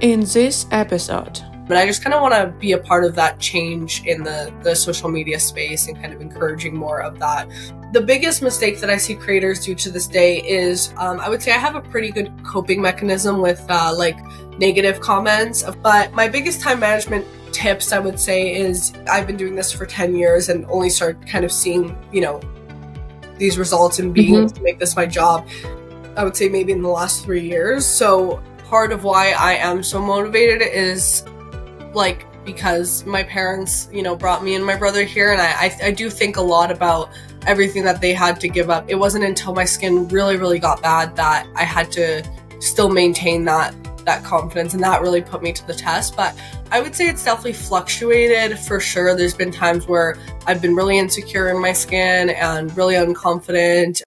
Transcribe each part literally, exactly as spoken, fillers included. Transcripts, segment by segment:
in this episode. But I just kind of want to be a part of that change in the, the social media space and kind of encouraging more of that. The biggest mistake that I see creators do to this day is, um, I would say I have a pretty good coping mechanism with uh, like negative comments, but my biggest time management tips I would say is I've been doing this for ten years and only started kind of seeing, you know, these results and being mm-hmm. able to make this my job, I would say maybe in the last three years. So part of why I am so motivated is like because my parents, you know, brought me and my brother here, and I, I, I do think a lot about everything that they had to give up. It wasn't until my skin really, really got bad that I had to still maintain that that confidence, and that really put me to the test. But I would say it's definitely fluctuated for sure. There's been times where I've been really insecure in my skin and really unconfident.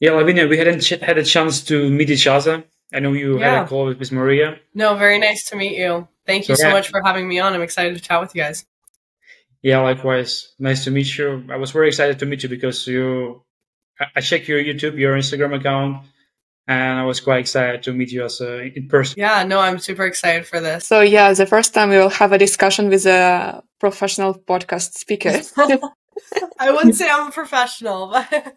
Yeah, Lavinia, we hadn't had a chance to meet each other. I know you yeah. had a call with Miss Mariia. No, very nice to meet you. Thank you so, so yeah. much for having me on. I'm excited to chat with you guys. Yeah, likewise. Nice to meet you. I was very excited to meet you because you, I checked your YouTube, your Instagram account, and I was quite excited to meet you as uh, in person. Yeah, no, I'm super excited for this. So yeah, the first time we will have a discussion with a professional podcast speaker. I wouldn't say I'm a professional, but...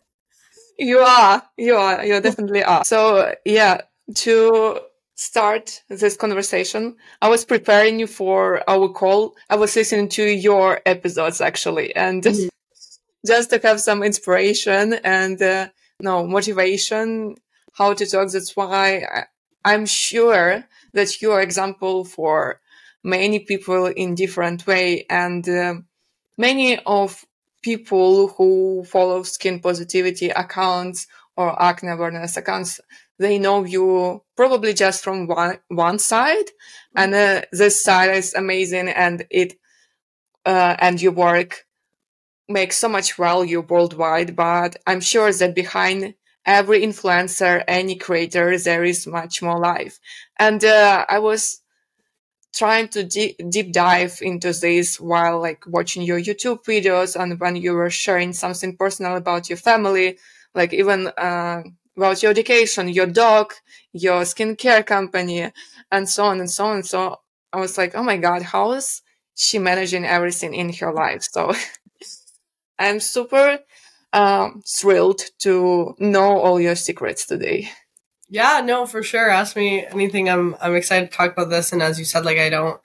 You are, you are, you definitely are. So yeah, to... start this conversation, I was preparing you for our call. I was listening to your episodes actually, and mm-hmm. just to have some inspiration and uh, no motivation how to talk. That's why I, I'm sure that you're an example for many people in different way, and uh, many of people who follow skin positivity accounts or acne awareness accounts, they know you probably just from one, one side, and uh, this side is amazing, and it uh, and your work makes so much value worldwide. But I'm sure that behind every influencer, any creator, there is much more life. And uh, I was trying to de deep dive into this while like watching your YouTube videos, and when you were sharing something personal about your family, like even... Uh, about your education, your dog, your skincare company, and so on and so on. So I was like, oh my God, how is she managing everything in her life? So I'm super um, thrilled to know all your secrets today. Yeah, no, for sure. Ask me anything. I'm, I'm excited to talk about this. And as you said, like, I don't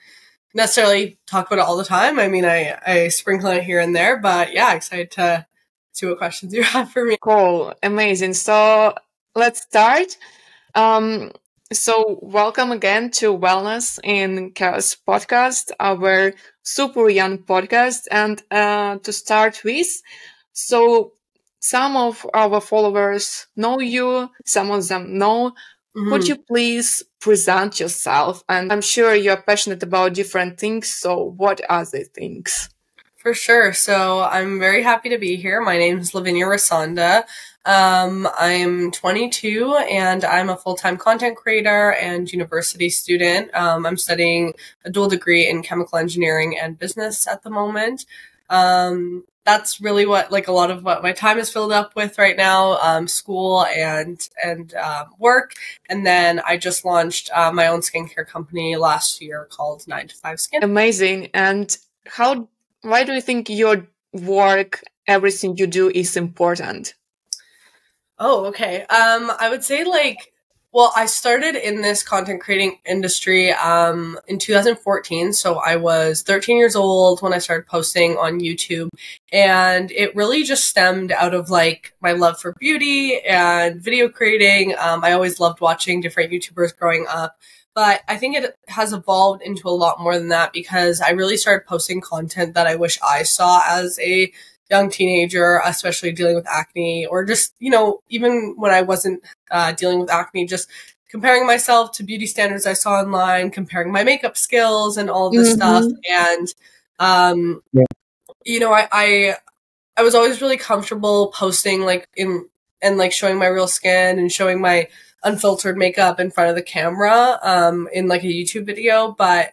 necessarily talk about it all the time. I mean, I, I sprinkle it here and there, but yeah, excited to see what questions you have for me. Cool. Amazing. So let's start. Um, so welcome again to Wellness in Chaos podcast, our super young podcast. And uh, to start with, so some of our followers know you, some of them know. Mm-hmm. Could you please present yourself? And I'm sure you're passionate about different things. So what are the things? For sure. So I'm very happy to be here. My name is Lavinia Rusanda. Um, I'm twenty-two and I'm a full-time content creator and university student. Um, I'm studying a dual degree in chemical engineering and business at the moment. Um, that's really what, like a lot of what my time is filled up with right now, um, school and, and, um, work. And then I just launched uh, my own skincare company last year called nine to five skin. Amazing. And how Why do you think your work, everything you do is important? Oh, okay. Um, I would say like, well, I started in this content creating industry um, in two thousand fourteen. So I was thirteen years old when I started posting on YouTube. And it really just stemmed out of like my love for beauty and video creating. Um, I always loved watching different YouTubers growing up. But I think it has evolved into a lot more than that because I really started posting content that I wish I saw as a young teenager, especially dealing with acne or just, you know, even when I wasn't uh, dealing with acne, just comparing myself to beauty standards I saw online, comparing my makeup skills and all of this mm-hmm. stuff. And, um, yeah. you know, I, I, I was always really comfortable posting like in and like showing my real skin and showing my unfiltered makeup in front of the camera um, in like a YouTube video. But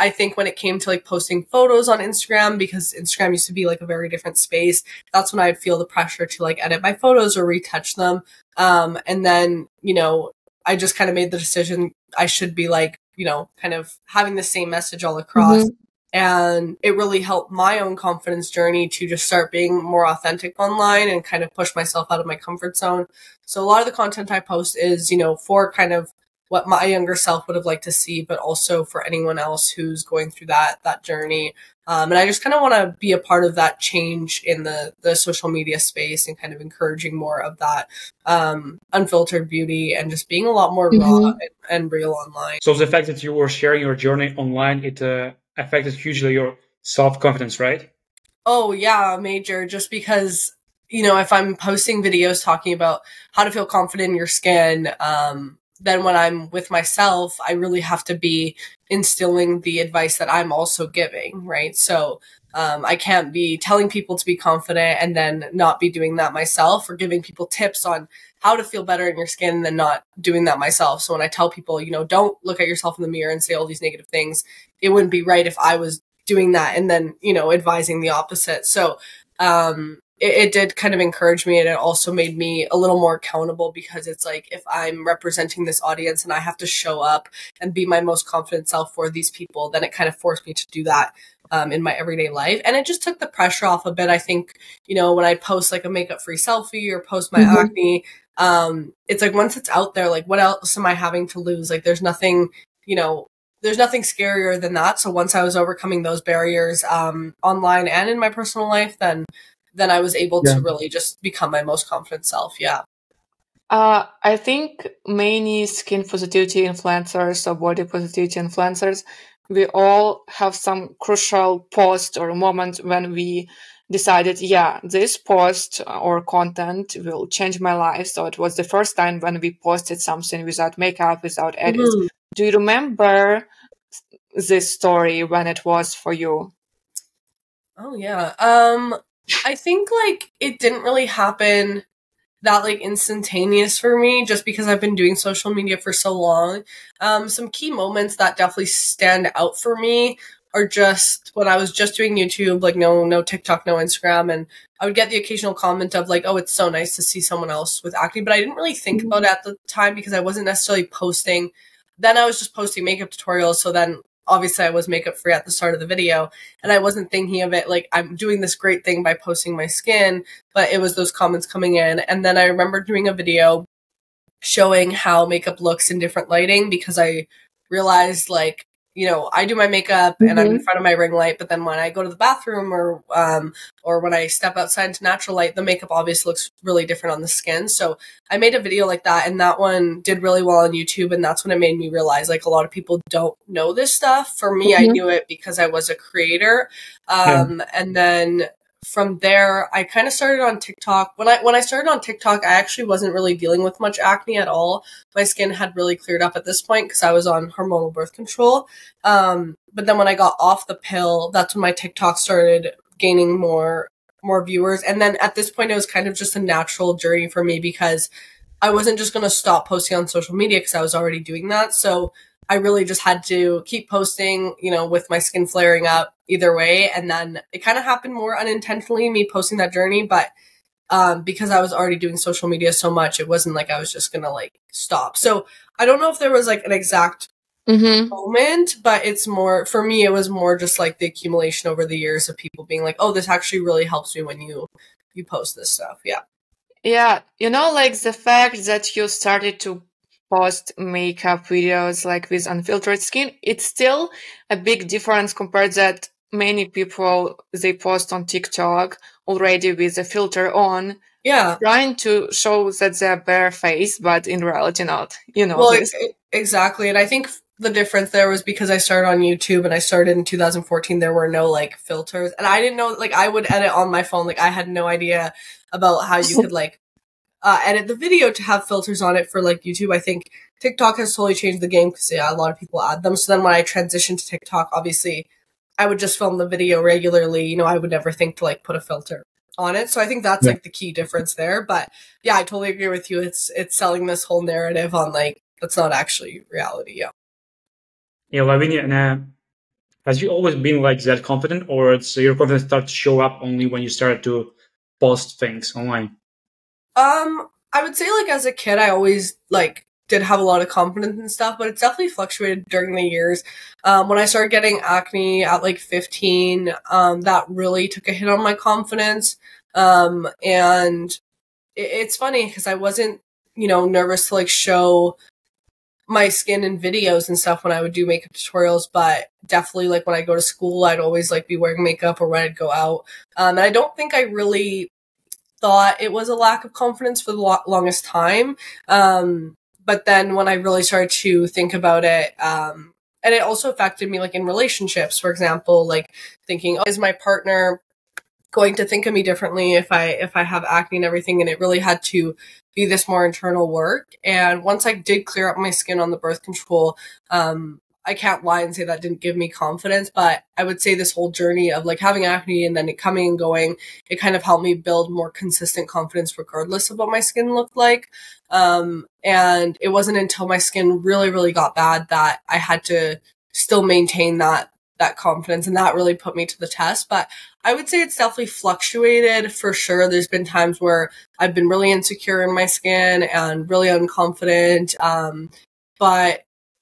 I think when it came to like posting photos on Instagram, because Instagram used to be like a very different space, that's when I'd feel the pressure to like edit my photos or retouch them. Um, and then, you know, I just kind of made the decision I should be like you know, kind of having the same message all across. Mm-hmm. And it really helped my own confidence journey to just start being more authentic online and kind of push myself out of my comfort zone. So a lot of the content I post is, you know, for kind of what my younger self would have liked to see, but also for anyone else who's going through that, that journey. Um, and I just kind of want to be a part of that change in the, the social media space and kind of encouraging more of that um, unfiltered beauty and just being a lot more raw mm-hmm. and, and real online. So the fact that you were sharing your journey online, it uh, affected hugely your self-confidence, right? Oh yeah, major, just because, you know, if I'm posting videos talking about how to feel confident in your skin, um, then when I'm with myself, I really have to be instilling the advice that I'm also giving, right? So um, I can't be telling people to be confident and then not be doing that myself, or giving people tips on how to feel better in your skin and then not doing that myself. So when I tell people, you know, don't look at yourself in the mirror and say all these negative things, it wouldn't be right if I was doing that and then, you know, advising the opposite. So um, it, it did kind of encourage me, and it also made me a little more accountable, because it's like, if I'm representing this audience and I have to show up and be my most confident self for these people, then it kind of forced me to do that Um, in my everyday life. And it just took the pressure off a bit. I think, you know, when I post like a makeup free selfie or post my mm-hmm. acne, um, it's like, once it's out there, like, what else am I having to lose? Like, there's nothing, you know, there's nothing scarier than that. So once I was overcoming those barriers um, online and in my personal life, then, then I was able yeah. to really just become my most confident self. Yeah. Uh, I think many skin positivity influencers or body positivity influencers, we all have some crucial post or moment when we decided, yeah, this post or content will change my life. So it was the first time when we posted something without makeup, without edits. Mm-hmm. Do you remember this story when it was for you? Oh, yeah. Um, I think like it didn't really happen that like instantaneous for me, just because I've been doing social media for so long. Um, some key moments that definitely stand out for me are just when I was just doing YouTube, like no, no TikTok, no Instagram. And I would get the occasional comment of like, oh, it's so nice to see someone else with acne. But I didn't really think about it at the time because I wasn't necessarily posting. Then I was just posting makeup tutorials. So then obviously I was makeup free at the start of the video, and I wasn't thinking of it like I'm doing this great thing by posting my skin, but it was those comments coming in. And then I remember doing a video showing how makeup looks in different lighting, because I realized like, you know, I do my makeup mm-hmm. and I'm in front of my ring light, but then when I go to the bathroom or um, or when I step outside into natural light, the makeup obviously looks really different on the skin. So I made a video like that, and that one did really well on YouTube. And that's when it made me realize like a lot of people don't know this stuff. For me, mm-hmm. I knew it because I was a creator. Um, yeah. And then from there, I kind of started on TikTok. When I when I started on TikTok, I actually wasn't really dealing with much acne at all. My skin had really cleared up at this point because I was on hormonal birth control. Um, but then when I got off the pill, that's when my TikTok started gaining more more viewers. And then at this point, it was kind of just a natural journey for me, because I wasn't just going to stop posting on social media because I was already doing that. So I really just had to keep posting, you know, with my skin flaring up either way. And then it kind of happened more unintentionally, me posting that journey. But um, because I was already doing social media so much, it wasn't like I was just going to like stop. So I don't know if there was like an exact mm-hmm. moment, but it's more, for me, it was more just like the accumulation over the years of people being like, oh, this actually really helps me when you, you post this stuff. Yeah. Yeah. You know, like the fact that you started to post makeup videos like with unfiltered skin, it's still a big difference compared that many people, they post on TikTok already with a filter on, yeah, trying to show that they're bare face, but in reality not, you know. Well, it, it, exactly. And I think the difference there was because I started on YouTube, and I started in two thousand fourteen, there were no like filters, and I didn't know, like I would edit on my phone. Like I had no idea about how you could like Uh, edit the video to have filters on it for like YouTube. I think TikTok has totally changed the game, because yeah, a lot of people add them. So then when I transitioned to TikTok, obviously I would just film the video regularly. You know, I would never think to like put a filter on it. So I think that's yeah. like the key difference there. But yeah, I totally agree with you. It's it's selling this whole narrative on like, that's not actually reality. Yeah. Yeah, Lavinia, and uh, has you always been like that confident, or it's your confidence started to show up only when you started to post things online? Um, I would say like as a kid, I always like did have a lot of confidence and stuff, but it's definitely fluctuated during the years. Um, when I started getting acne at like fifteen, um, that really took a hit on my confidence. Um, and it, it's funny because I wasn't, you know, nervous to like show my skin in videos and stuff when I would do makeup tutorials, but definitely like when I go to school, I'd always like be wearing makeup or when I'd go out. Um, and I don't think I really thought it was a lack of confidence for the lo longest time. Um, But then when I really started to think about it, um, and it also affected me like in relationships, for example, like thinking, oh, is my partner going to think of me differently if I, if I have acne and everything? And it really had to be this more internal work. And once I did clear up my skin on the birth control, um, I can't lie and say that didn't give me confidence, but I would say this whole journey of like having acne and then it coming and going, it kind of helped me build more consistent confidence regardless of what my skin looked like. Um, and it wasn't until my skin really, really got bad that I had to still maintain that, that confidence. And that really put me to the test. But I would say it's definitely fluctuated for sure. There's been times where I've been really insecure in my skin and really unconfident. Um, but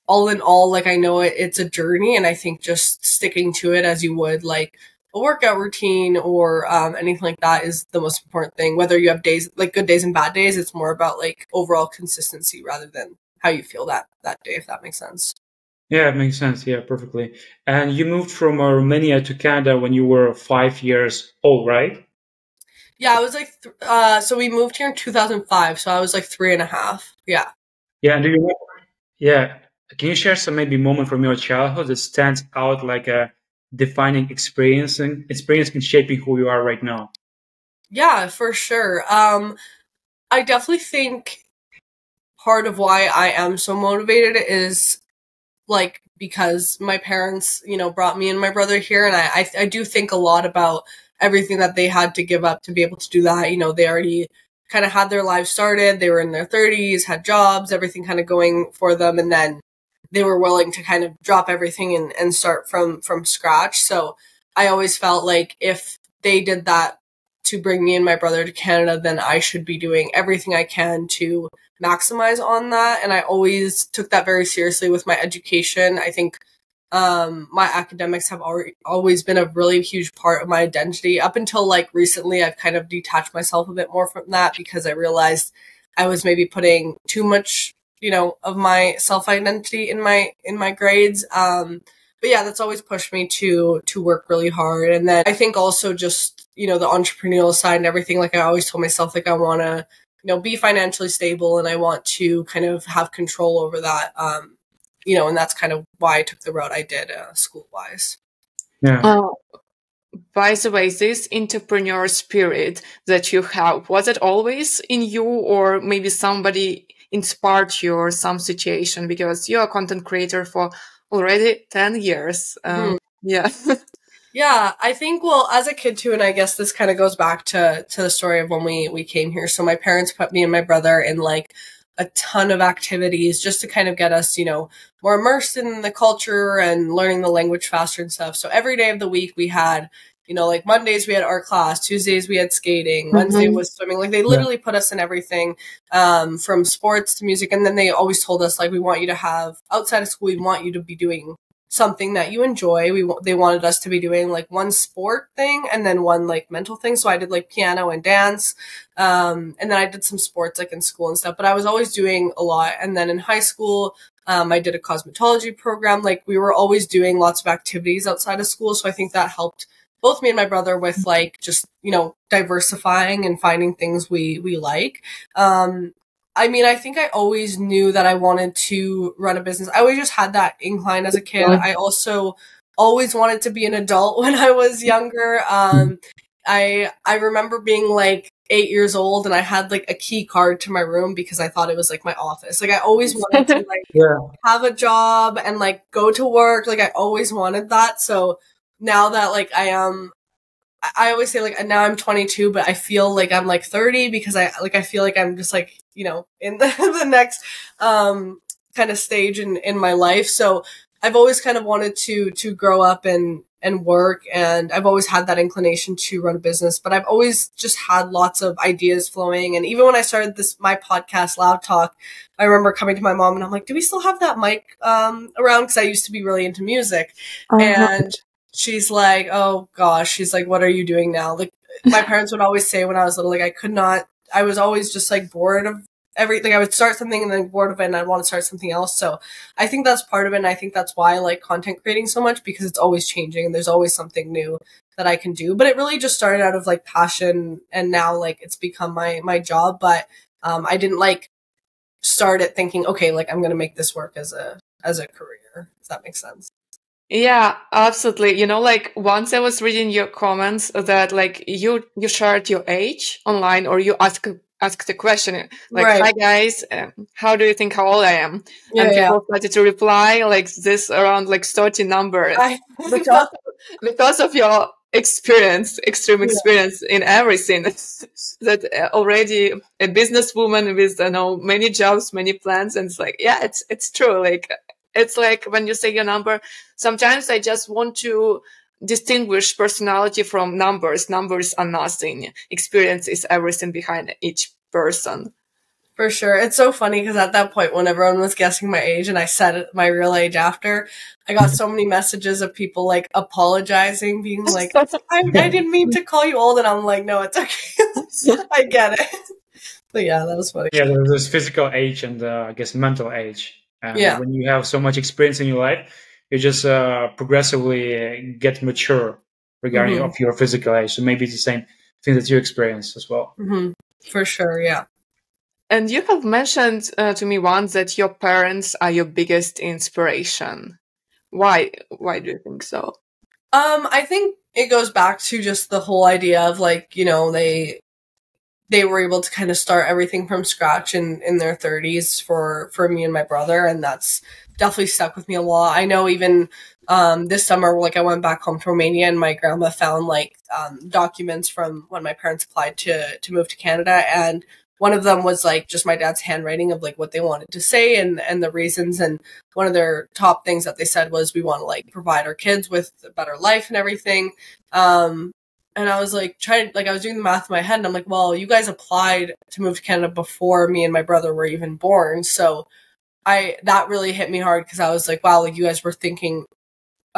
all in all, like, I know it, it's a journey, and I think just sticking to it as you would like a workout routine or um, anything like that is the most important thing. Whether you have days, like good days and bad days, it's more about like overall consistency rather than how you feel that, that day, if that makes sense. Yeah, it makes sense. Yeah, perfectly. And you moved from uh, Romania to Canada when you were five years old, right? Yeah, I was like, th uh, so we moved here in two thousand five. So I was like three and a half. Yeah. Yeah. And do you remember? Yeah. Can you share some maybe moment from your childhood that stands out like a defining experience and experience in shaping who you are right now? Yeah, for sure. Um, I definitely think part of why I am so motivated is like because my parents, you know, brought me and my brother here, and I, I, I do think a lot about everything that they had to give up to be able to do that. You know, they already kind of had their lives started. They were in their thirties, had jobs, everything kind of going for them, and then they were willing to kind of drop everything and, and start from, from scratch. So I always felt like if they did that to bring me and my brother to Canada, then I should be doing everything I can to maximize on that. And I always took that very seriously with my education. I think um, my academics have already, always been a really huge part of my identity. Up until like recently, I've kind of detached myself a bit more from that because I realized I was maybe putting too much, you know, of my self-identity in my, in my grades. Um, but yeah, that's always pushed me to, to work really hard. And then I think also just, you know, the entrepreneurial side and everything, like I always told myself, like I want to, you know, be financially stable and I want to kind of have control over that. Um, you know, and that's kind of why I took the route I did uh, school-wise. Yeah. Oh. By the way, this entrepreneur spirit that you have, was it always in you or maybe somebody inspired you or some situation, because you're a content creator for already ten years. Um, mm. Yeah. Yeah. I think, well, as a kid too, and I guess this kind of goes back to, to the story of when we, we came here. So my parents put me and my brother in like a ton of activities just to kind of get us, you know, more immersed in the culture and learning the language faster and stuff. So every day of the week we had, you know, like Mondays we had art class, Tuesdays we had skating, mm-hmm. Wednesday was swimming. Like they literally yeah. put us in everything um, from sports to music. And then they always told us like, we want you to have outside of school, we want you to be doing something that you enjoy. We They wanted us to be doing like one sport thing and then one like mental thing. So I did like piano and dance. Um, and then I did some sports like in school and stuff, but I was always doing a lot. And then in high school, Um, I did a cosmetology program. Like we were always doing lots of activities outside of school. So I think that helped both me and my brother with like, just, you know, diversifying and finding things we, we like. Um, I mean, I think I always knew that I wanted to run a business. I always just had that incline as a kid. I also always wanted to be an adult when I was younger. Um, I, I remember being like, eight years old and I had like a key card to my room because I thought it was like my office. Like I always wanted to like yeah. have a job and like go to work. Like I always wanted that. So now that like I am, I always say like now I'm twenty-two, but I feel like I'm like thirty because I like, I feel like I'm just like, you know, in the, the next um, kind of stage in, in my life. So I've always kind of wanted to, to grow up and, and work. And I've always had that inclination to run a business, but I've always just had lots of ideas flowing. And even when I started this, my podcast, Loud Talk, I remember coming to my mom and I'm like, do we still have that mic um, around? Because I used to be really into music. Uh-huh. And she's like, oh gosh, she's like, what are you doing now? Like my parents would always say when I was little, like I could not, I was always just like bored of everything. I would start something and then bored of it and I'd want to start something else. So I think that's part of it. And I think that's why I like content creating so much, because it's always changing and there's always something new that I can do. But it really just started out of like passion, and now like it's become my, my job. But um, I didn't like start at thinking, okay, like I'm going to make this work as a, as a career, if that makes sense. Yeah, absolutely. You know, like once I was reading your comments that like you, you shared your age online, or you asked ask the question like, right. Hi guys, um, how do you think how old I am? Yeah, and people yeah. started to reply like this around like thirty numbers. I, because, because of your experience, extreme experience yeah. in everything, that uh, already a businesswoman with, you know, many jobs, many plans. And it's like, yeah, it's, it's true. Like, it's like when you say your number, sometimes I just want to distinguish personality from numbers. Numbers are nothing. Experience is everything behind each person. For sure. It's so funny because at that point, when everyone was guessing my age and I said my real age after, I got so many messages of people like apologizing, being like, I, I didn't mean to call you old. And I'm like, no, it's okay. I get it. But yeah, that was funny. Yeah, there's physical age and uh, I guess mental age. And yeah. when you have so much experience in your life, you just uh, progressively get mature regarding mm-hmm. of your physical age. So maybe it's the same thing that you experience as well. Mm-hmm. For sure, yeah. And you have mentioned uh, to me once that your parents are your biggest inspiration. Why? Why do you think so? Um, I think it goes back to just the whole idea of like, you know, they... they were able to kind of start everything from scratch in, in their thirties for, for me and my brother. And that's definitely stuck with me a lot. I know even um, this summer, like I went back home to Romania and my grandma found like um, documents from when my parents applied to, to move to Canada. And one of them was like just my dad's handwriting of like what they wanted to say and, and the reasons. And one of their top things that they said was, we want to like provide our kids with a better life and everything. Um, And I was like, trying, like I was doing the math in my head and I'm like, well, you guys applied to move to Canada before me and my brother were even born. So I, that really hit me hard. Cause I was like, wow, like you guys were thinking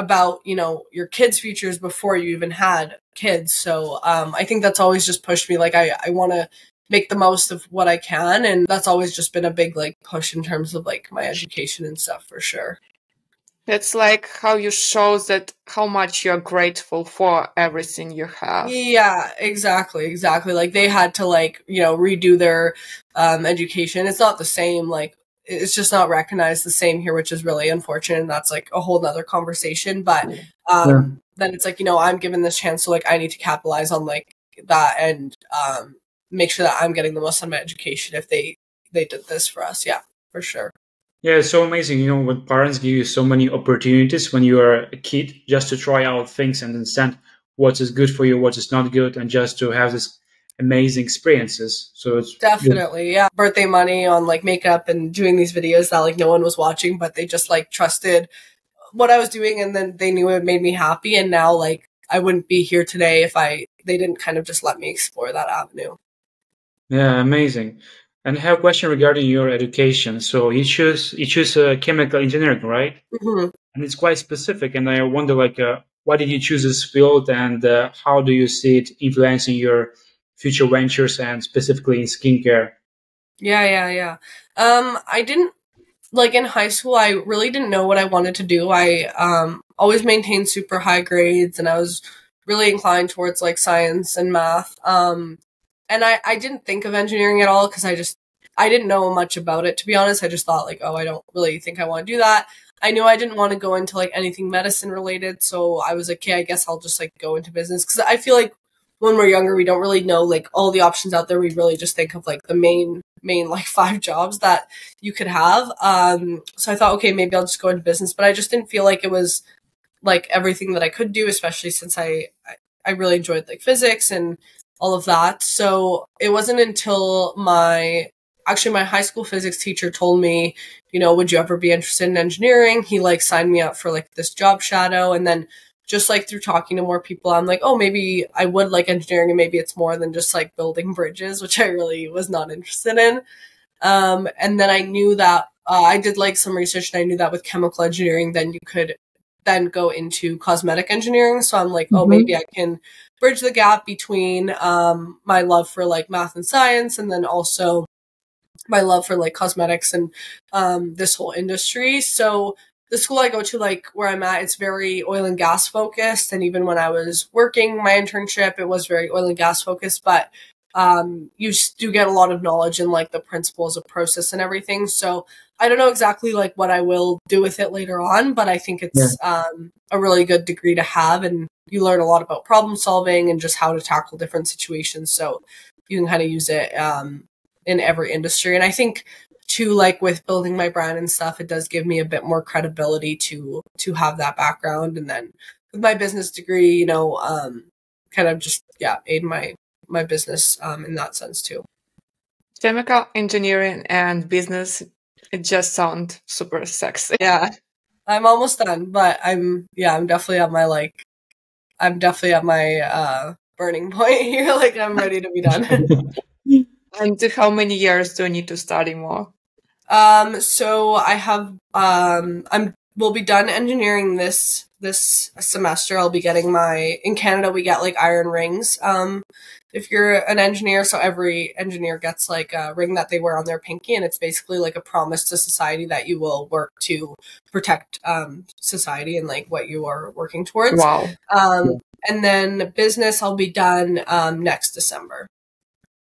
about, you know, your kids' futures before you even had kids. So, um, I think that's always just pushed me. Like I, I want to make the most of what I can. And that's always just been a big like push in terms of like my education and stuff for sure. It's like how you show that how much you're grateful for everything you have. Yeah, exactly. Exactly. Like they had to like, you know, redo their um, education. It's not the same. Like it's just not recognized the same here, which is really unfortunate. And that's like a whole nother conversation. But um, yeah. then it's like, you know, I'm given this chance. So like I need to capitalize on like that and um, make sure that I'm getting the most out of my education if they, they did this for us. Yeah, for sure. Yeah, it's so amazing, you know, when parents give you so many opportunities when you are a kid just to try out things and understand what is good for you, what is not good, and just to have this amazing experiences. So it's definitely, good. Yeah. Birthday money on like makeup and doing these videos that like no one was watching, but they just like trusted what I was doing and then they knew it made me happy. And now like I wouldn't be here today if I, they didn't kind of just let me explore that avenue. Yeah, amazing. And I have a question regarding your education. So you choose you choose uh, chemical engineering, right? Mm-hmm. And it's quite specific. And I wonder, like, uh, why did you choose this field, and uh, how do you see it influencing your future ventures, and specifically in skincare? Yeah, yeah, yeah. Um, I didn't like in high school. I really didn't know what I wanted to do. I um, always maintained super high grades, and I was really inclined towards like science and math. Um, And I, I didn't think of engineering at all because I just, I didn't know much about it, to be honest. I just thought like, oh, I don't really think I want to do that. I knew I didn't want to go into like anything medicine related. So I was like, okay, I guess I'll just like go into business. Because I feel like when we're younger, we don't really know like all the options out there. We really just think of like the main, main like five jobs that you could have. Um, so I thought, okay, maybe I'll just go into business. But I just didn't feel like it was like everything that I could do, especially since I, I, I really enjoyed like physics and all of that. So it wasn't until my, actually my high school physics teacher told me, you know, would you ever be interested in engineering? He like signed me up for like this job shadow. And then just like through talking to more people, I'm like, oh, maybe I would like engineering, and maybe it's more than just like building bridges, which I really was not interested in. Um, and then I knew that uh, I did like some research, and I knew that with chemical engineering, then you could then go into cosmetic engineering. So I'm like, mm-hmm. oh, maybe I can bridge the gap between um, my love for like math and science, and then also my love for like cosmetics and um, this whole industry. So the school I go to, like where I'm at, it's very oil and gas focused. And even when I was working my internship, it was very oil and gas focused, but um, you do get a lot of knowledge in like the principles of process and everything. So I don't know exactly like what I will do with it later on, but I think it's yeah. um, a really good degree to have. And you learn a lot about problem solving and just how to tackle different situations. So you can kind of use it um, in every industry. And I think too, like with building my brand and stuff, it does give me a bit more credibility to, to have that background. And then with my business degree, you know, um, kind of just, yeah, aid my, my business um, in that sense too. Chemical engineering and business, it just sounds super sexy. Yeah. I'm almost done, but I'm, yeah, I'm definitely at my, like, I'm definitely at my uh, burning point here. Like I'm ready to be done. And how many years do I need to study more? Um, so I have, um, I'm, we'll be done engineering this, this semester. I'll be getting my, in Canada, we get like iron rings. Um, if you're an engineer, so every engineer gets like a ring that they wear on their pinky, and it's basically like a promise to society that you will work to protect, um, society and like what you are working towards. Wow. Um, and then business, I'll be done, um, next December.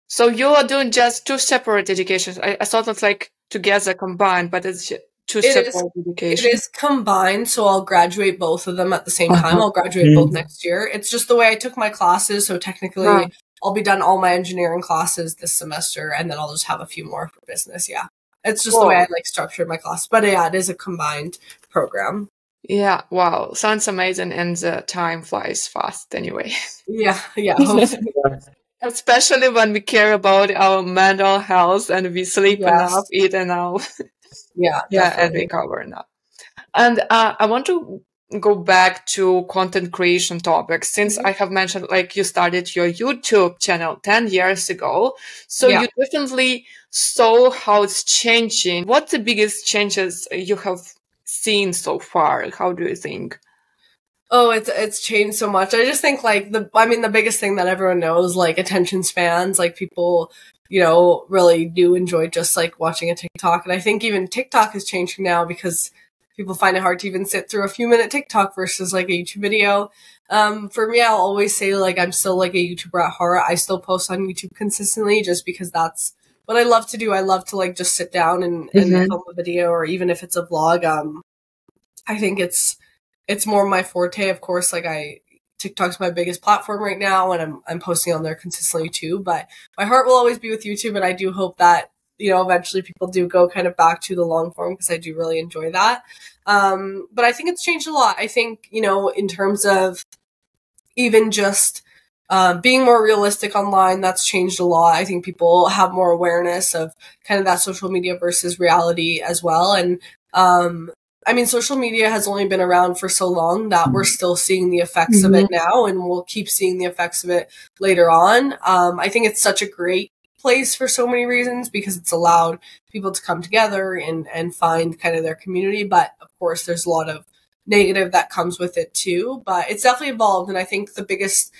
So you are doing just two separate educations. I, I thought it's like together combined, but it's two it separate is, educations. It is combined, so I'll graduate both of them at the same time. I'll graduate mm-hmm. both next year. It's just the way I took my classes, so technically right. I'll be done all my engineering classes this semester, and then I'll just have a few more for business, yeah. It's just cool. the way I like structured my class. But yeah, it is a combined program. Yeah, wow. Sounds amazing, and the time flies fast anyway. Yeah, yeah. Especially when we care about our mental health and we sleep yes. enough, eat enough, yeah, yeah, and recover enough. And uh, I want to go back to content creation topics, since mm-hmm. I have mentioned like you started your YouTube channel ten years ago. So yeah. you definitely saw how it's changing. What's the biggest changes you have seen so far? How do you think? Oh, it's it's changed so much. I just think like the I mean the biggest thing that everyone knows, like attention spans, like people, you know, really do enjoy just like watching a TikTok. And I think even TikTok is changing now because people find it hard to even sit through a few minute TikTok versus like a YouTube video. Um, for me, I'll always say like I'm still like a YouTuber at heart. I still post on YouTube consistently just because that's what I love to do. I love to like just sit down and, mm-hmm. and film a video, or even if it's a vlog. Um, I think it's It's more my forte, of course. Like I, TikTok's my biggest platform right now, and I'm I'm posting on there consistently too. But my heart will always be with YouTube, and I do hope that you know eventually people do go kind of back to the long form, because I do really enjoy that. Um, but I think it's changed a lot. I think you know in terms of even just um, being more realistic online, that's changed a lot. I think people have more awareness of kind of that social media versus reality as well, and. Um, I mean, social media has only been around for so long that we're still seeing the effects mm-hmm. of it now, and we'll keep seeing the effects of it later on. Um, I think it's such a great place for so many reasons, because it's allowed people to come together and, and find kind of their community. But of course, there's a lot of negative that comes with it too, but it's definitely evolved. And I think the biggest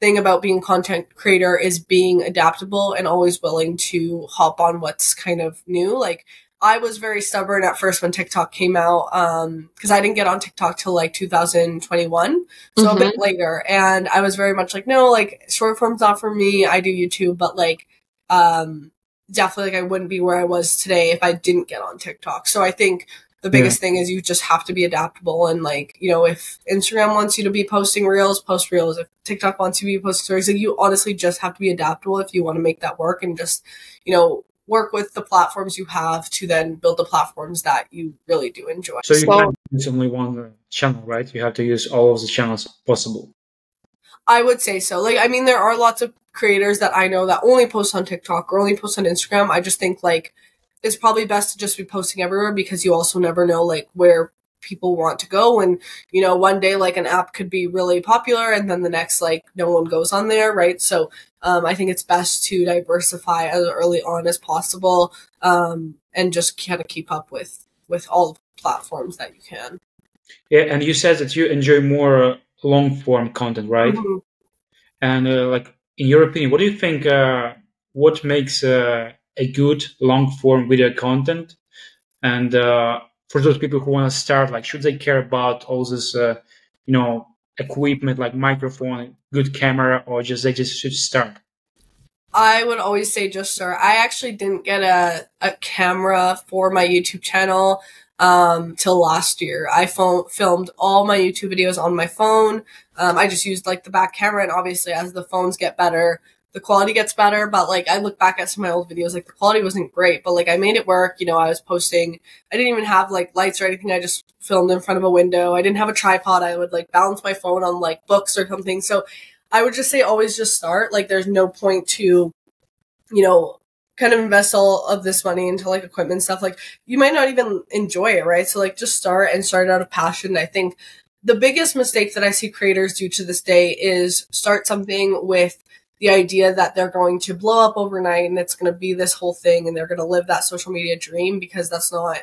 thing about being a content creator is being adaptable and always willing to hop on what's kind of new. Like, I was very stubborn at first when TikTok came out, um, because I didn't get on TikTok till like two thousand twenty-one, so mm-hmm. a bit later. And I was very much like, no, like short form's not for me. I do YouTube, but like, um, definitely like I wouldn't be where I was today if I didn't get on TikTok. So I think the biggest yeah. thing is you just have to be adaptable. And like, you know, if Instagram wants you to be posting reels, post reels. If TikTok wants you to be posting stories, like you honestly just have to be adaptable if you want to make that work, and just, you know, work with the platforms you have to then build the platforms that you really do enjoy. So you so, can't use only one channel, right? You have to use all of the channels possible. I would say so. Like, I mean, there are lots of creators that I know that only post on TikTok or only post on Instagram. I just think like it's probably best to just be posting everywhere, because you also never know like where people want to go. And, you know, one day like an app could be really popular and then the next, like, no one goes on there, right? So um, I think it's best to diversify as early on as possible, um, and just kind of keep up with, with all the platforms that you can. Yeah. And you said that you enjoy more long form content, right? Mm-hmm. And uh, like, in your opinion, what do you think, uh, what makes uh, a good long form video content? And, uh, for those people who want to start, like, should they care about all this, uh, you know, equipment like microphone, good camera, or just they just should start? I would always say just start. I actually didn't get a, a camera for my YouTube channel um, till last year. I filmed all my YouTube videos on my phone. Um, I just used, like, the back camera, and obviously as the phones get better, the quality gets better, but, like, I look back at some of my old videos, like, the quality wasn't great, but, like, I made it work. You know, I was posting, I didn't even have, like, lights or anything. I just filmed in front of a window. I didn't have a tripod. I would, like, balance my phone on, like, books or something. So I would just say always just start. Like, there's no point to, you know, kind of invest all of this money into, like, equipment and stuff. Like, you might not even enjoy it, right? So, like, just start and start out of passion. I think the biggest mistake that I see creators do to this day is start something with the idea that they're going to blow up overnight and it's going to be this whole thing and they're going to live that social media dream, because that's not,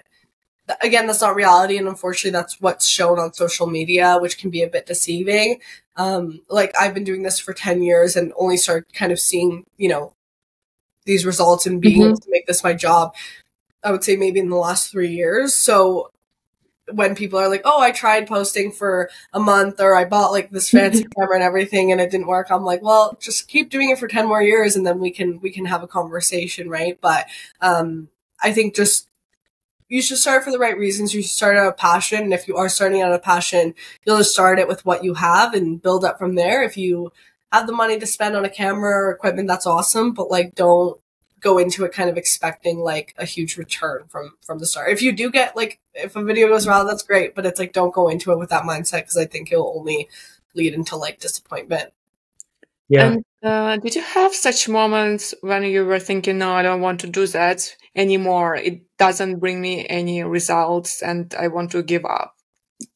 again, that's not reality. And unfortunately, that's what's shown on social media, which can be a bit deceiving. Um, like, I've been doing this for ten years and only started kind of seeing, you know, these results and being mm-hmm. able to make this my job, I would say maybe in the last three years. So when people are like, oh, I tried posting for a month, or I bought, like, this fancy camera and everything and it didn't work, I'm like, well, just keep doing it for ten more years and then we can we can have a conversation, right? But um I think just you should start for the right reasons. You should start out of passion, and if you are starting out of passion, you'll just start it with what you have and build up from there. If you have the money to spend on a camera or equipment, that's awesome, but, like, don't go into it kind of expecting, like, a huge return from from the start. If you do get, like, if a video goes viral, that's great, but it's like, don't go into it with that mindset, because I think it'll only lead into, like, disappointment. Yeah. And uh, did you have such moments when you were thinking, no, I don't want to do that anymore, it doesn't bring me any results and I want to give up?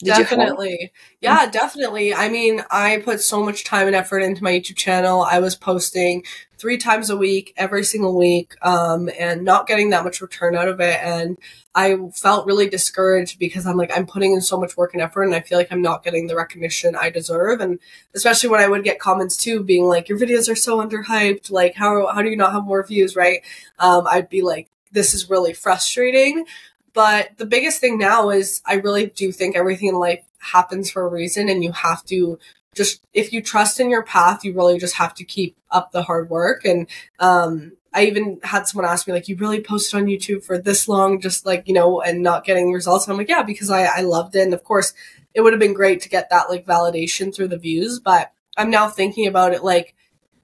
Did definitely. Yeah, definitely. I mean, I put so much time and effort into my YouTube channel. I was posting three times a week, every single week, um, and not getting that much return out of it. And I felt really discouraged, because I'm like, I'm putting in so much work and effort and I feel like I'm not getting the recognition I deserve. And especially when I would get comments too, being like, your videos are so underhyped. Like, how, how do you not have more views, right? Um, I'd be like, this is really frustrating. But the biggest thing now is I really do think everything in life happens for a reason, and you have to just, if you trust in your path, you really just have to keep up the hard work. And um, I even had someone ask me, like, you really posted on YouTube for this long, just, like, you know, and not getting results. And I'm like, yeah, because I, I loved it. And of course, it would have been great to get that, like, validation through the views. But I'm now thinking about it, like,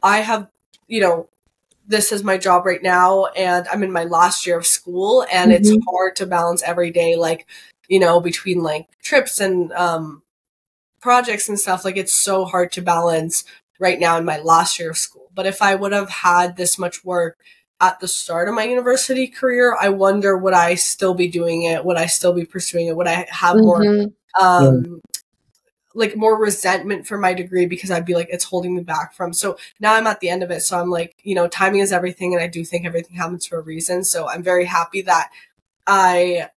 I have, you know, this is my job right now, and I'm in my last year of school, and mm-hmm. it's hard to balance every day, like, you know, between, like, trips and um, projects and stuff. Like, it's so hard to balance right now in my last year of school. But if I would have had this much work at the start of my university career, I wonder, would I still be doing it? Would I still be pursuing it? Would I have mm-hmm. more, um, yeah. like, more resentment for my degree, because I'd be like, it's holding me back from. So now I'm at the end of it. So I'm like, you know, timing is everything. And I do think everything happens for a reason. So I'm very happy that I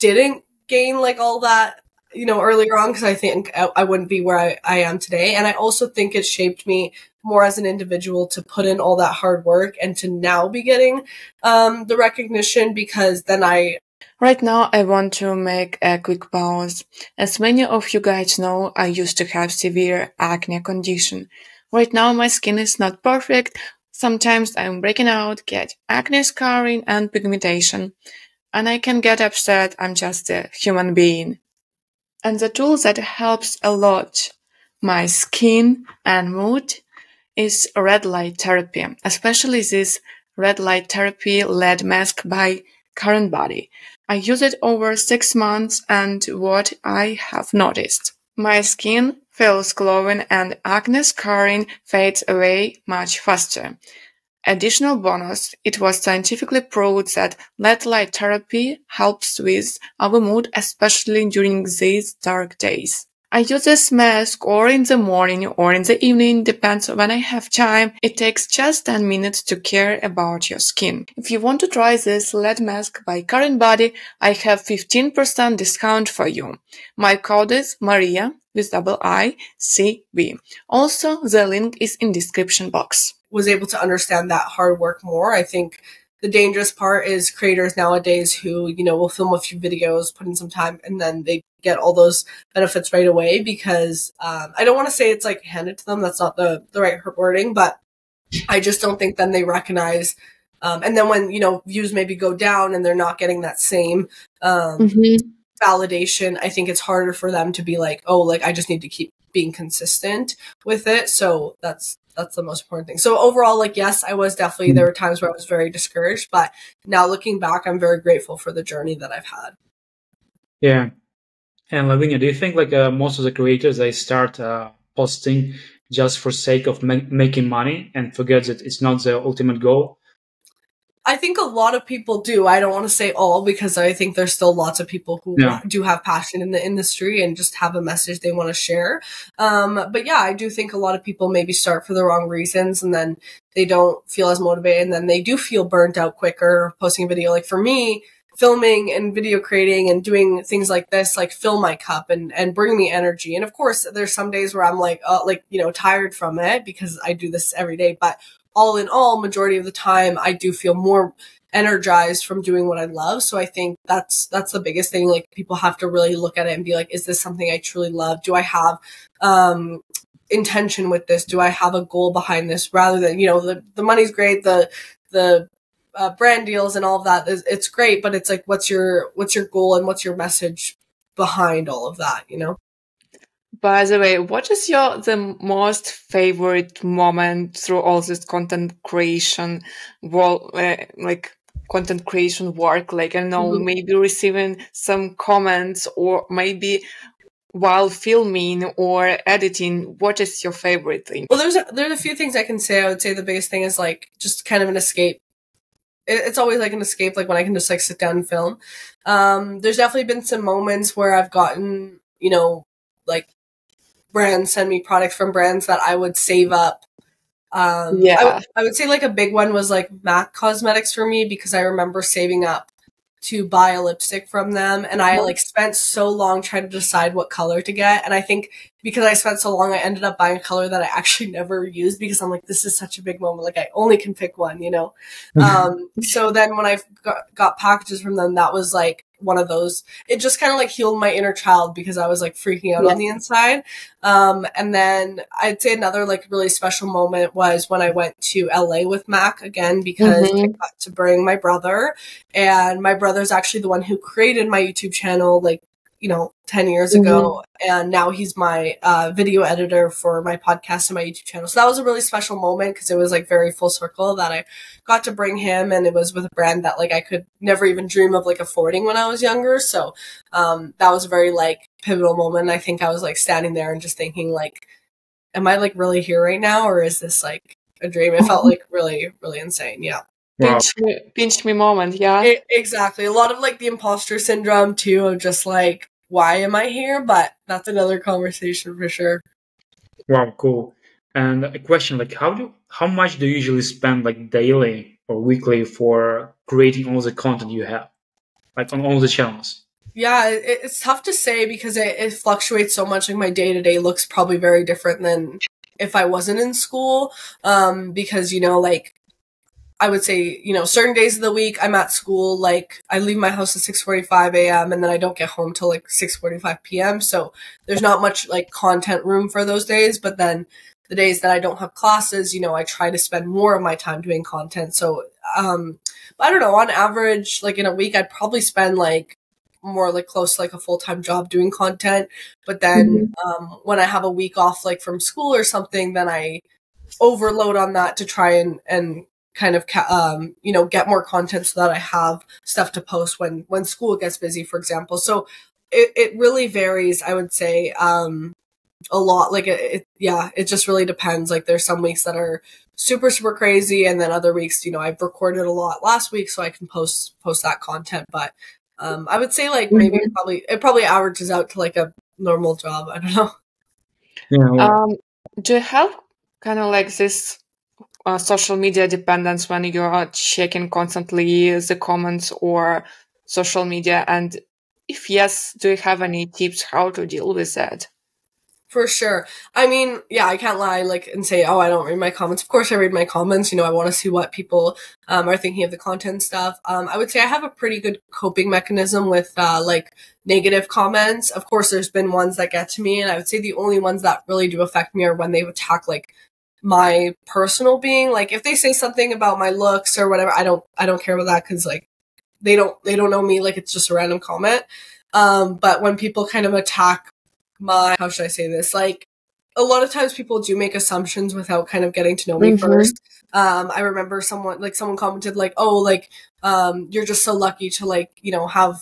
didn't gain, like, all that, you know, earlier on, because I think I, I wouldn't be where I, I am today. And I also think it shaped me more as an individual to put in all that hard work and to now be getting um, the recognition, because then I, Right now, I want to make a quick pause. As many of you guys know, I used to have severe acne condition. Right now, my skin is not perfect. Sometimes I'm breaking out, get acne scarring and pigmentation. And I can get upset. I'm just a human being. And the tool that helps a lot my skin and mood is red light therapy, especially this red light therapy L E D mask by CurrentBody. I use it over six months, and what I have noticed, my skin feels glowing and acne scarring fades away much faster. Additional bonus, it was scientifically proved that L E D light therapy helps with our mood, especially during these dark days. I use this mask or in the morning or in the evening, depends when I have time. It takes just ten minutes to care about your skin. If you want to try this L E D mask by CurrentBody, I have fifteen percent discount for you. My code is Mariia with double I C B. Also, the link is in description box. Was able to understand that hard work more. I think the dangerous part is creators nowadays who, you know, will film a few videos, put in some time, and then they get all those benefits right away because um, I don't want to say it's like handed to them. That's not the, the right wording, but I just don't think then they recognize. Um, and then when, you know, views maybe go down and they're not getting that same um, mm-hmm. validation, I think it's harder for them to be like, oh, like I just need to keep being consistent with it. So that's, that's the most important thing. So overall, like, yes, I was definitely, there were times where I was very discouraged, but now looking back, I'm very grateful for the journey that I've had. Yeah. And Lavinia, do you think like uh, most of the creators, they start uh, posting just for sake of ma making money and forget that it's not their ultimate goal? I think a lot of people do. I don't want to say all because I think there's still lots of people who yeah. do have passion in the industry and just have a message they want to share. Um, but yeah, I do think a lot of people maybe start for the wrong reasons and then they don't feel as motivated and then they do feel burnt out quicker posting a video. Like for me, filming and video creating and doing things like this, like fill my cup and, and bring me energy. And of course, there's some days where I'm like, uh, like, you know, tired from it because I do this every day. But all in all, majority of the time, I do feel more energized from doing what I love. So I think that's, that's the biggest thing. Like people have to really look at it and be like, is this something I truly love? Do I have, um, intention with this? Do I have a goal behind this rather than, you know, the, the money's great. The, the, Uh, brand deals and all of that, it's great, but it's like, what's your what's your goal and what's your message behind all of that, you know? By the way, what is your the most favorite moment through all this content creation, well, uh, like content creation work? Like, I know, mm-hmm. maybe receiving some comments or maybe while filming or editing, what is your favorite thing? Well, there's a, there's a few things I can say. I would say the biggest thing is like just kind of an escape. It's always like an escape, like when I can just like sit down and film. Um, there's definitely been some moments where I've gotten, you know, like brands send me products from brands that I would save up. Um, yeah. I, I would say like a big one was like MAC Cosmetics for me because I remember saving up to buy a lipstick from them. And I like spent so long trying to decide what color to get. And I think because I spent so long, I ended up buying a color that I actually never used because I'm like, this is such a big moment. Like I only can pick one, you know? um, so then when I got, got packages from them, that was like one of those, it just kind of like healed my inner child because I was like freaking out yeah. on the inside. Um, and then I'd say another like really special moment was when I went to L A with Mac again, because mm-hmm. I got to bring my brother, and my brother's actually the one who created my YouTube channel, like, you know, ten years mm-hmm. ago. And now he's my uh, video editor for my podcast and my YouTube channel. So that was a really special moment because it was like very full circle that I got to bring him, and it was with a brand that like I could never even dream of like affording when I was younger. So um, that was a very like pivotal moment. I think I was like standing there and just thinking like, am I like really here right now? Or is this like a dream? It felt like really, really insane. Yeah. Wow. Pinch me, pinch me moment, yeah. It, exactly. A lot of like the imposter syndrome too, of just like, why am I here? But that's another conversation for sure. Wow, cool. And a question, like how do how much do you usually spend like daily or weekly for creating all the content you have? Like on all the channels? Yeah, it, it's tough to say because it, it fluctuates so much. Like my day to day looks probably very different than if I wasn't in school. Um, because you know, like I would say, you know, certain days of the week I'm at school, like I leave my house at six forty-five A M and then I don't get home till like six forty-five P M So there's not much like content room for those days. But then the days that I don't have classes, you know, I try to spend more of my time doing content. So, um, I don't know, on average, like in a week, I'd probably spend like more like close to like a full-time job doing content. But then, mm-hmm. um, when I have a week off, like from school or something, then I overload on that to try and, and, kind of, um, you know, get more content so that I have stuff to post when, when school gets busy, for example. So it, it really varies, I would say, um, a lot. Like, it, it, yeah, it just really depends. Like there's some weeks that are super, super crazy. And then other weeks, you know, I've recorded a lot last week, so I can post, post that content. But um, I would say like maybe mm-hmm. probably, it probably averages out to like a normal job. I don't know. Yeah. Um, do you have kind of like this uh, social media dependence when you're checking constantly the comments or social media? And if yes, do you have any tips how to deal with that? For sure. I mean, yeah, I can't lie like and say, oh, I don't read my comments. Of course I read my comments. You know, I want to see what people um, are thinking of the content stuff. Um, I would say I have a pretty good coping mechanism with uh, like negative comments. Of course, there's been ones that get to me, and I would say the only ones that really do affect me are when they attack like my personal being. Like if they say something about my looks or whatever, I don't, I don't care about that because like they don't, they don't know me. Like it's just a random comment. Um, but when people kind of attack my, how should I say this? Like, a lot of times people do make assumptions without kind of getting to know me mm-hmm. first. Um, I remember someone, like, someone commented, like, oh, like, um, you're just so lucky to, like, you know, have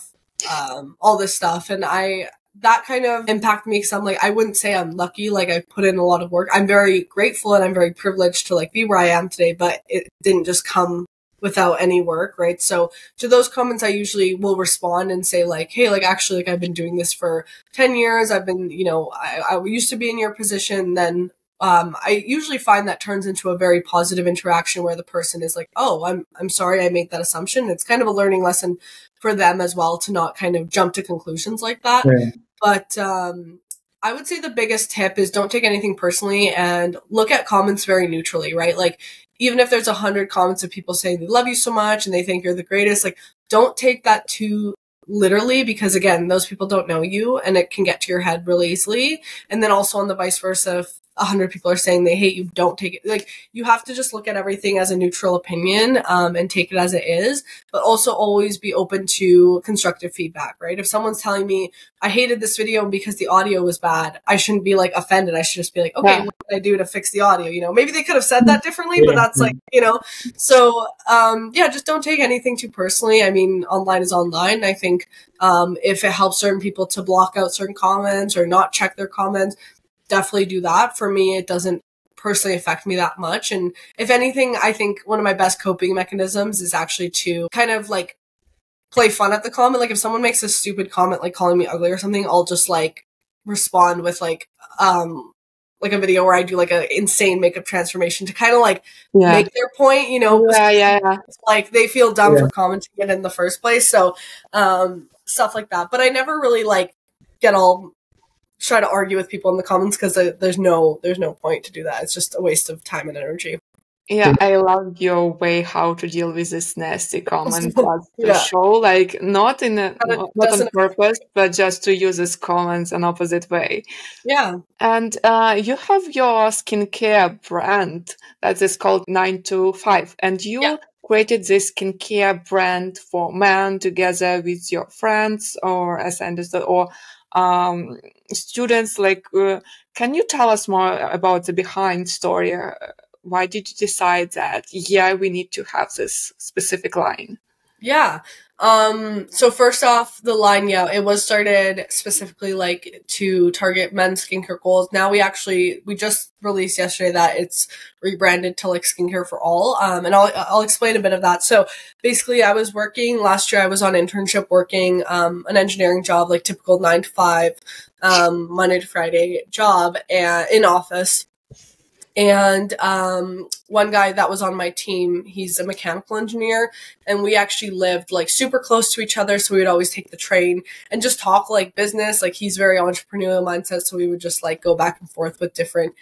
um, all this stuff. And I, that kind of impacted me because I'm like, I wouldn't say I'm lucky. Like, I put in a lot of work. I'm very grateful and I'm very privileged to, like, be where I am today, but it didn't just come without any work, right? So to those comments, I usually will respond and say like, hey, like actually, like I've been doing this for ten years. I've been, you know, I, I used to be in your position. Then um, I usually find that turns into a very positive interaction where the person is like, oh, I'm, I'm sorry I made that assumption. It's kind of a learning lesson for them as well to not kind of jump to conclusions like that. Yeah. But um, I would say the biggest tip is don't take anything personally and look at comments very neutrally, right? Like, even if there's a hundred comments of people saying they love you so much and they think you're the greatest, like don't take that too literally because again, those people don't know you and it can get to your head really easily. And then also on the vice versa, if a hundred people are saying they hate you, don't take it. Like you have to just look at everything as a neutral opinion um, and take it as it is, but also always be open to constructive feedback, right? If someone's telling me I hated this video because the audio was bad, I shouldn't be like offended. I should just be like, okay, yeah. What did I do to fix the audio? You know, maybe they could have said that differently, yeah. But that's like, you know, so um, yeah, just don't take anything too personally. I mean, online is online. I think um, if it helps certain people to block out certain comments or not check their comments, definitely do that. For me, it doesn't personally affect me that much. And if anything, I think one of my best coping mechanisms is actually to kind of like play fun at the comment. Like if someone makes a stupid comment, like calling me ugly or something, I'll just like respond with like, um, like a video where I do like a insane makeup transformation to kind of like yeah. make their point, you know, yeah, yeah, yeah. like they feel dumb yeah. for commenting it in the first place. So, um, stuff like that. But I never really like get all, try to argue with people in the comments because there's no there's no point to do that. It's just a waste of time and energy. Yeah, I love your way how to deal with this nasty comment. yeah. To show like not in a, not, not on purpose, but just to use these comments an opposite way. Yeah, and uh, you have your skincare brand that is called nine to five, and you yeah. created this skincare brand for men together with your friends, or as I understood, or. Um, students, like, uh, can you tell us more about the behind story? Uh, why did you decide that, yeah, we need to have this specific line? Yeah. Um, so first off, the line, yeah, it was started specifically like to target men's skincare goals. Now we actually, we just released yesterday that it's rebranded to like skincare for all. Um, and I'll, I'll explain a bit of that. So basically I was working last year, I was on internship working, um, an engineering job, like typical nine to five, um, Monday to Friday job and in office. And um, one guy that was on my team, he's a mechanical engineer, and we actually lived like super close to each other. So we would always take the train and just talk like business. Like he's very entrepreneurial mindset. So we would just like go back and forth with different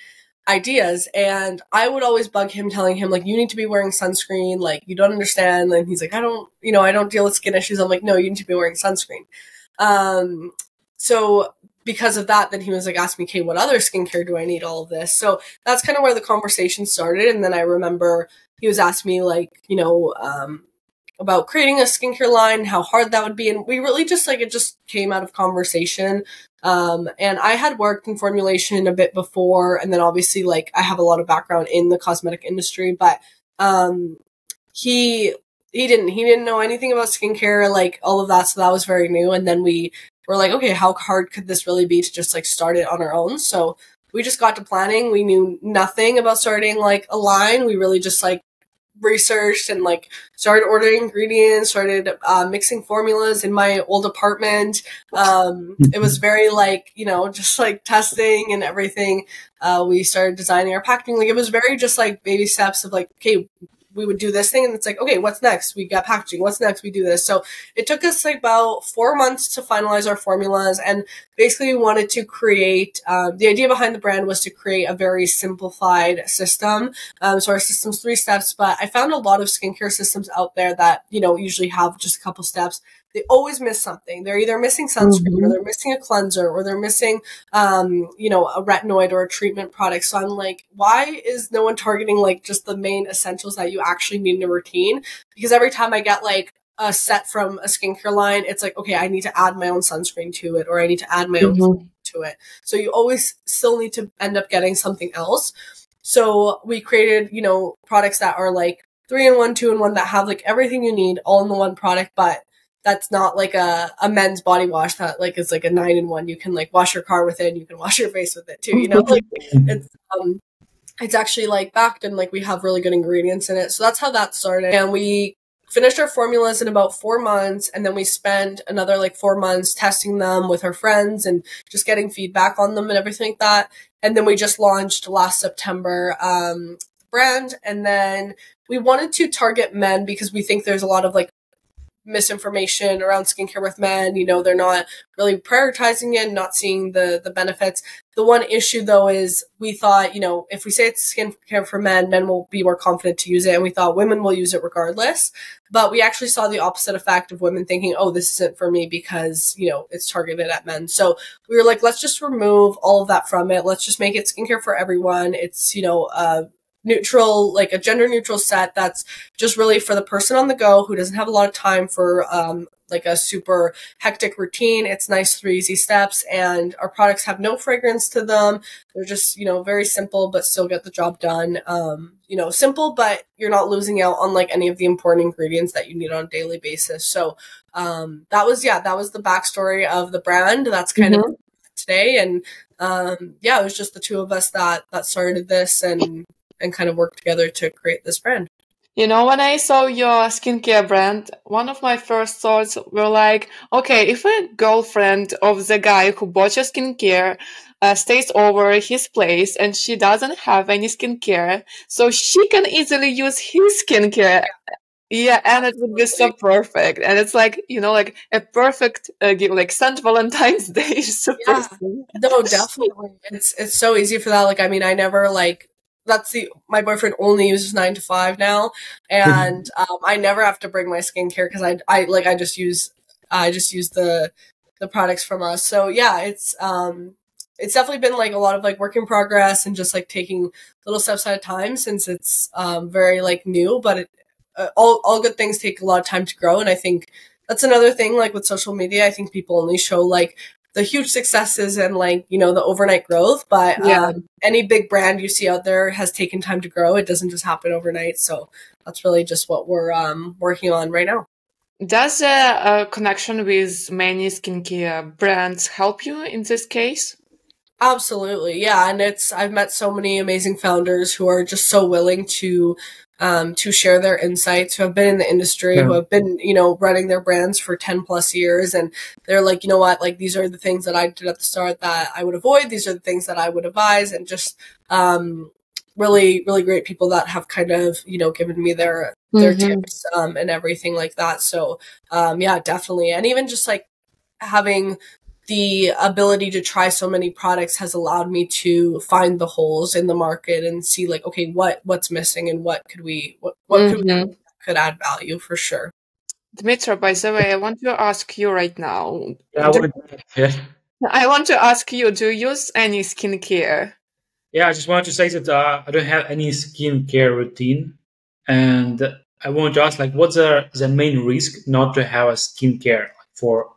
ideas. And I would always bug him telling him like, you need to be wearing sunscreen. Like you don't understand. And he's like, I don't, you know, I don't deal with skin issues. I'm like, no, you need to be wearing sunscreen. Um, so because of that, then he was like, asking me, okay, what other skincare do I need all of this? So that's kind of where the conversation started. And then I remember he was asking me like, you know, um, about creating a skincare line, how hard that would be. And we really just like, it just came out of conversation. Um, and I had worked in formulation a bit before. And then obviously like I have a lot of background in the cosmetic industry, but, um, he, he didn't, he didn't know anything about skincare, like all of that. So that was very new. And then we, we're like, okay, how hard could this really be to just like start it on our own? So we just got to planning. We knew nothing about starting like a line. We really just like researched and like started ordering ingredients, started uh, mixing formulas in my old apartment. Um, it was very like, you know, just like testing and everything. Uh, we started designing our packaging. Like it was very just like baby steps of like, okay, we would do this thing and it's like, okay, what's next? We got packaging. What's next? We do this. So it took us like about four months to finalize our formulas. And basically we wanted to create, um, the idea behind the brand was to create a very simplified system. Um, so our system's three steps, but I found a lot of skincare systems out there that, you know, usually have just a couple steps. They always miss something. They're either missing sunscreen mm-hmm. or they're missing a cleanser or they're missing, um, you know, a retinoid or a treatment product. So I'm like, why is no one targeting like just the main essentials that you actually need in a routine? Because every time I get like a set from a skincare line, it's like, okay, I need to add my own sunscreen to it or I need to add my mm-hmm. own to it. So you always still need to end up getting something else. So we created, you know, products that are like three in one, two in one that have like everything you need all in the one product, but that's not like a, a men's body wash that like is like a nine in one. You can like wash your car with it and you can wash your face with it too. You know, like it's um it's actually like backed and like we have really good ingredients in it. So that's how that started. And we finished our formulas in about four months and then we spent another like four months testing them with our friends and just getting feedback on them and everything like that. And then we just launched last September um the brand, and then we wanted to target men because we think there's a lot of like misinformation around skincare with men. You know, they're not really prioritizing it and not seeing the the benefits. The one issue though is we thought, you know, if we say it's skincare for men, men will be more confident to use it, and we thought women will use it regardless. But we actually saw the opposite effect of women thinking, oh, this isn't for me because, you know, it's targeted at men. So we were like, let's just remove all of that from it. Let's just make it skincare for everyone. It's, you know, uh neutral, like a gender neutral set that's just really for the person on the go who doesn't have a lot of time for um like a super hectic routine. It's nice, three easy steps, and our products have no fragrance to them. They're just, you know, very simple but still get the job done. Um you know, simple, but you're not losing out on like any of the important ingredients that you need on a daily basis. So um that was yeah that was the backstory of the brand. That's kind mm-hmm. of today. And um yeah, it was just the two of us that that started this and and kind of work together to create this brand. You know, when I saw your skincare brand, one of my first thoughts were like, okay, if a girlfriend of the guy who bought your skincare uh, stays over his place and she doesn't have any skincare, so she can easily use his skincare. Yeah, and it would be so perfect. And it's like, you know, like a perfect, uh, like Saint Valentine's Day. Yeah. No, definitely. It's, it's so easy for that. Like, I mean, I never like, that's the, my boyfriend only uses nine to five now. And, um, I never have to bring my skincare cause I, I like, I just use, I just use the, the products from us. So yeah, it's, um, it's definitely been like a lot of like work in progress and just like taking little steps at a time since it's, um, very like new, but it, uh, all, all good things take a lot of time to grow. And I think that's another thing, like with social media, I think people only show like the huge successes and like, you know, the overnight growth, but yeah. um, any big brand you see out there has taken time to grow. It doesn't just happen overnight. So that's really just what we're um, working on right now. Does a uh, connection with many skincare brands help you in this case? Absolutely. Yeah. And it's, I've met so many amazing founders who are just so willing to, um, to share their insights, who have been in the industry, yeah. who have been, you know, running their brands for ten plus years. And they're like, you know what, like, these are the things that I did at the start that I would avoid. These are the things that I would advise. And just, um, really, really great people that have kind of, you know, given me their, their mm-hmm. tips, um, and everything like that. So, um, yeah, definitely. And even just like having the ability to try so many products has allowed me to find the holes in the market and see like, okay, what, what's missing and what could we, what, what mm-hmm. could, we, could add value for sure. Dmytro, by the way, I want to ask you right now. Yeah, do, I, would, yeah. I want to ask you, do you use any skincare? Yeah, I just wanted to say that uh, I don't have any skincare routine. And I want to ask like, what's the, the main risk not to have a skincare for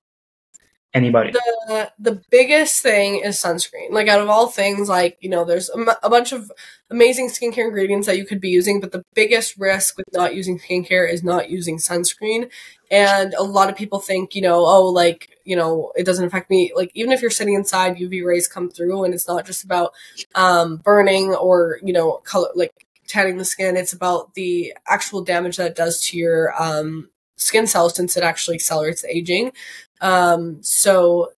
anybody. The, the biggest thing is sunscreen. Like, out of all things, like, you know, there's a, a bunch of amazing skincare ingredients that you could be using, but the biggest risk with not using skincare is not using sunscreen. And a lot of people think, you know, oh, like, you know, it doesn't affect me. Like, even if you're sitting inside, U V rays come through, and it's not just about um, burning or, you know, color, like tanning the skin. It's about the actual damage that it does to your um, skin cells, since it actually accelerates aging. Um, so,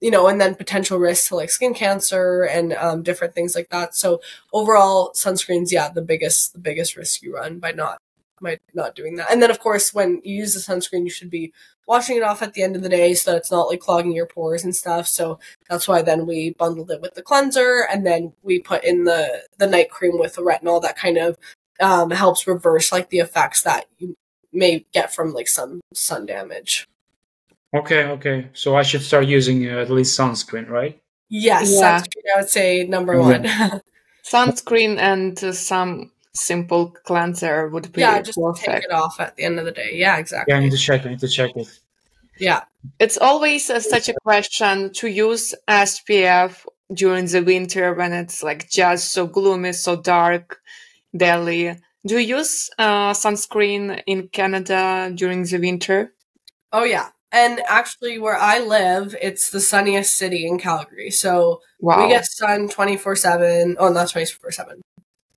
you know, and then potential risks to like skin cancer and, um, different things like that. So overall, sunscreen's, yeah, the biggest, the biggest risk you run by not, by not doing that. And then of course, when you use the sunscreen, you should be washing it off at the end of the day, so that it's not like clogging your pores and stuff. So that's why then we bundled it with the cleanser, and then we put in the, the night cream with the retinol that kind of, um, helps reverse like the effects that you may get from like some sun damage. Okay, okay. So I should start using uh, at least sunscreen, right? Yes, yeah. Sunscreen, I would say number one. Yeah. Sunscreen and uh, some simple cleanser would be perfect. Yeah, just perfect. Take it off at the end of the day. Yeah, exactly. Yeah, I need to check, I need to check it. Yeah. It's always uh, such a question to use S P F during the winter when it's like just so gloomy, so dark, daily. Do you use uh, sunscreen in Canada during the winter? Oh, yeah. And actually, where I live, it's the sunniest city in Calgary. So wow. We get sun twenty-four seven. Oh, not twenty-four seven.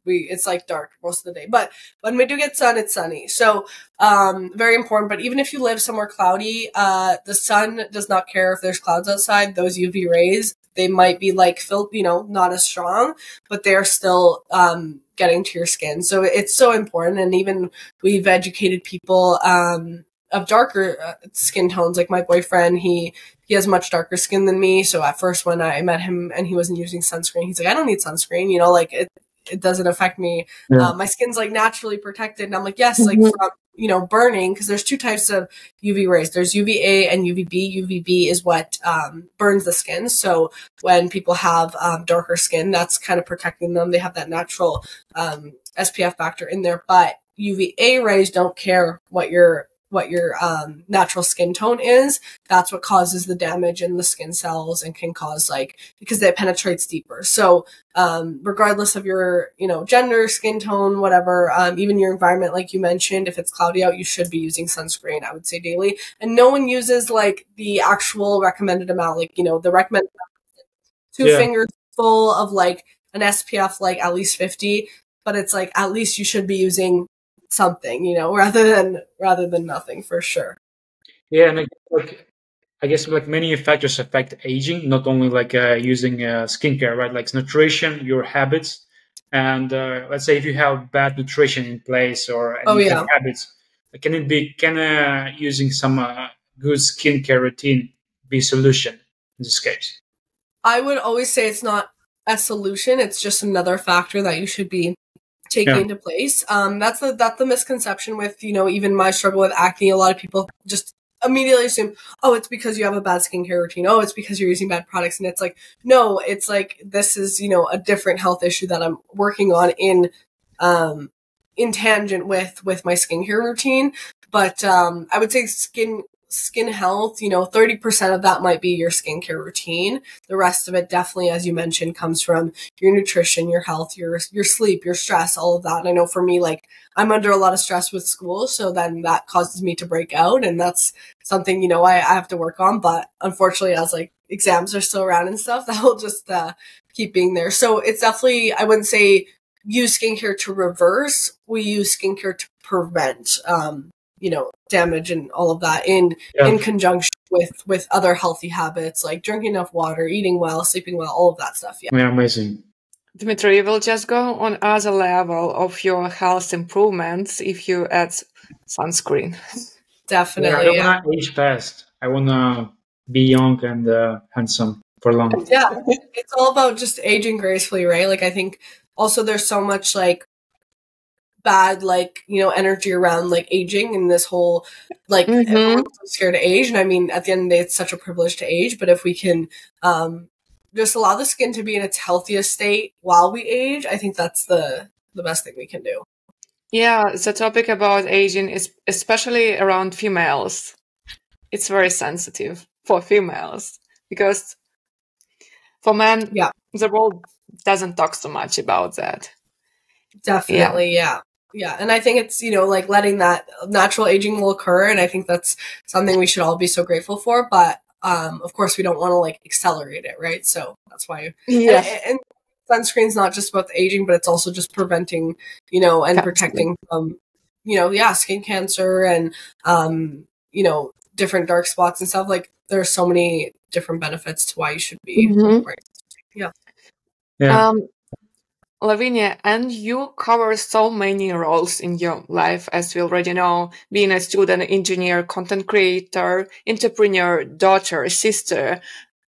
We it's like dark most of the day. But when we do get sun, it's sunny. So um, very important. But even if you live somewhere cloudy, uh, the sun does not care if there's clouds outside. Those U V rays, they might be like, fil you know, not as strong, but they're still um, getting to your skin. So it's so important. And even we've educated people um of darker skin tones. Like my boyfriend, he he has much darker skin than me. So at first when I met him and he wasn't using sunscreen, he's like, I don't need sunscreen, you know, like it it doesn't affect me. Yeah. Uh, my skin's like naturally protected. And I'm like, yes, like from, you know, burning, because there's two types of U V rays. There's U V A and U V B. U V B is what um, burns the skin. So when people have um, darker skin, that's kind of protecting them. They have that natural um, S P F factor in there. But U V A rays don't care what your what your um, natural skin tone is. That's what causes the damage in the skin cells and can cause like, because it penetrates deeper. So um, regardless of your, you know, gender, skin tone, whatever, um, even your environment, like you mentioned, if it's cloudy out, you should be using sunscreen, I would say daily. And no one uses like the actual recommended amount, like, you know, the recommended two yeah. fingers full of like an S P F, like at least fifty, but it's like, at least you should be using something, you know, rather than rather than nothing, for sure. Yeah, and I, like, I guess like many factors affect aging, not only like uh, using uh, skincare, right? Like nutrition, your habits, and uh, let's say if you have bad nutrition in place or any oh, yeah. habits, can it be can uh, using some uh, good skincare routine be a solution in this case? I would always say it's not a solution; it's just another factor that you should be taking yeah. into place. Um, that's the, that's the misconception with, you know, even my struggle with acne. A lot of people just immediately assume, oh, it's because you have a bad skincare routine. Oh, it's because you're using bad products. And it's like, no, it's like, this is, you know, a different health issue that I'm working on in, um, in tangent with, with my skincare routine. But, um, I would say skin, skin health, you know, thirty percent of that might be your skincare routine. The rest of it definitely, as you mentioned, comes from your nutrition, your health, your, your sleep, your stress, all of that. And I know for me, like I'm under a lot of stress with school. So then that causes me to break out, and that's something, you know, I, I have to work on, but unfortunately as like exams are still around and stuff, that will just uh, keep being there. So it's definitely, I wouldn't say use skincare to reverse. We use skincare to prevent, um, you know, damage and all of that in yeah. in conjunction with with other healthy habits, like drinking enough water, eating well, sleeping well, all of that stuff. Yeah, yeah, amazing. Dmytro, you will just go on other level of your health improvements if you add sunscreen. Definitely. Yeah, I don't want to age fast. I want to be young and uh, handsome for long. Yeah, it's all about just aging gracefully, right? Like I think also there's so much like bad, like, you know, energy around like aging and this whole like mm-hmm. everyone's scared to age. And I mean, at the end of the day, it's such a privilege to age, but if we can um just allow the skin to be in its healthiest state while we age, I think that's the the best thing we can do. Yeah, the topic about aging is especially around females. It's very sensitive. for females, because for men, yeah, the world doesn't talk so much about that. Definitely, yeah. yeah. Yeah. And I think it's, you know, like letting that natural aging will occur. And I think that's something we should all be so grateful for. But um, of course, we don't want to like accelerate it. Right. So that's why. Yeah. And, and sunscreen's not just about the aging, but it's also just preventing, you know, and protecting from, you know, yeah, skin cancer and, um, you know, different dark spots and stuff. Like there are so many different benefits to why you should be. Mm-hmm. Right. Yeah. Yeah. Um, Lavinia, and you cover so many roles in your life, as we already know, being a student, engineer, content creator, entrepreneur, daughter, sister,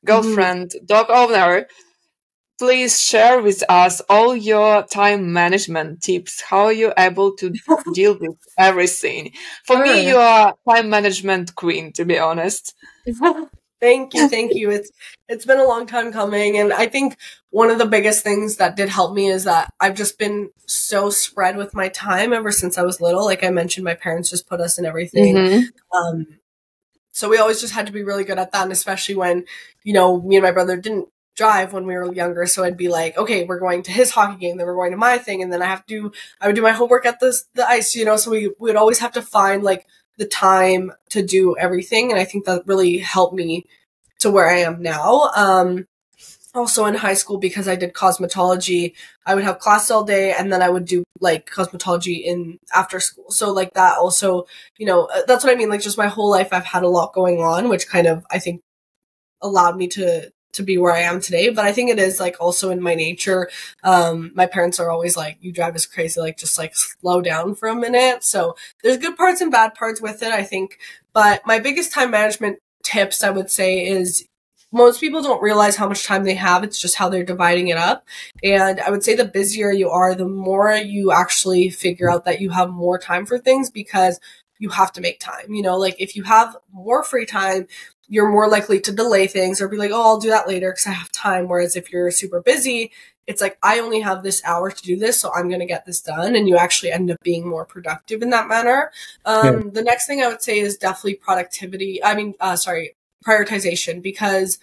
girlfriend, mm-hmm. dog owner. Please share with us all your time management tips, how you're able to deal with everything. For sure. me, you are time management queen, to be honest. Thank you. Thank you. It's, it's been a long time coming. And I think one of the biggest things that did help me is that I've just been so spread with my time ever since I was little. Like I mentioned, my parents just put us in everything. Mm-hmm. Um, so we always just had to be really good at that. And especially when, you know, me and my brother didn't drive when we were younger. So I'd be like, okay, we're going to his hockey game. Then we're going to my thing. And then I have to do, I would do my homework at the, the ice, you know, so we would always have to find like the time to do everything. And I think that really helped me to where I am now. Um, also in high school, because I did cosmetology, I would have class all day and then I would do like cosmetology in after school. So like that also, you know, that's what I mean. Like just my whole life, I've had a lot going on, which kind of, I think allowed me to, to be where I am today. But I think it is like also in my nature. Um, my parents are always like, you drive us crazy, like just like slow down for a minute. So there's good parts and bad parts with it, I think. But my biggest time management tips I would say is most people don't realize how much time they have. It's just how they're dividing it up. And I would say the busier you are, the more you actually figure out that you have more time for things because you have to make time. You know, like if you have more free time, you're more likely to delay things or be like, oh, I'll do that later because I have time. Whereas if you're super busy, it's like, I only have this hour to do this, so I'm going to get this done. And you actually end up being more productive in that manner. Um, yeah. The next thing I would say is definitely productivity. I mean, uh, sorry, prioritization, because,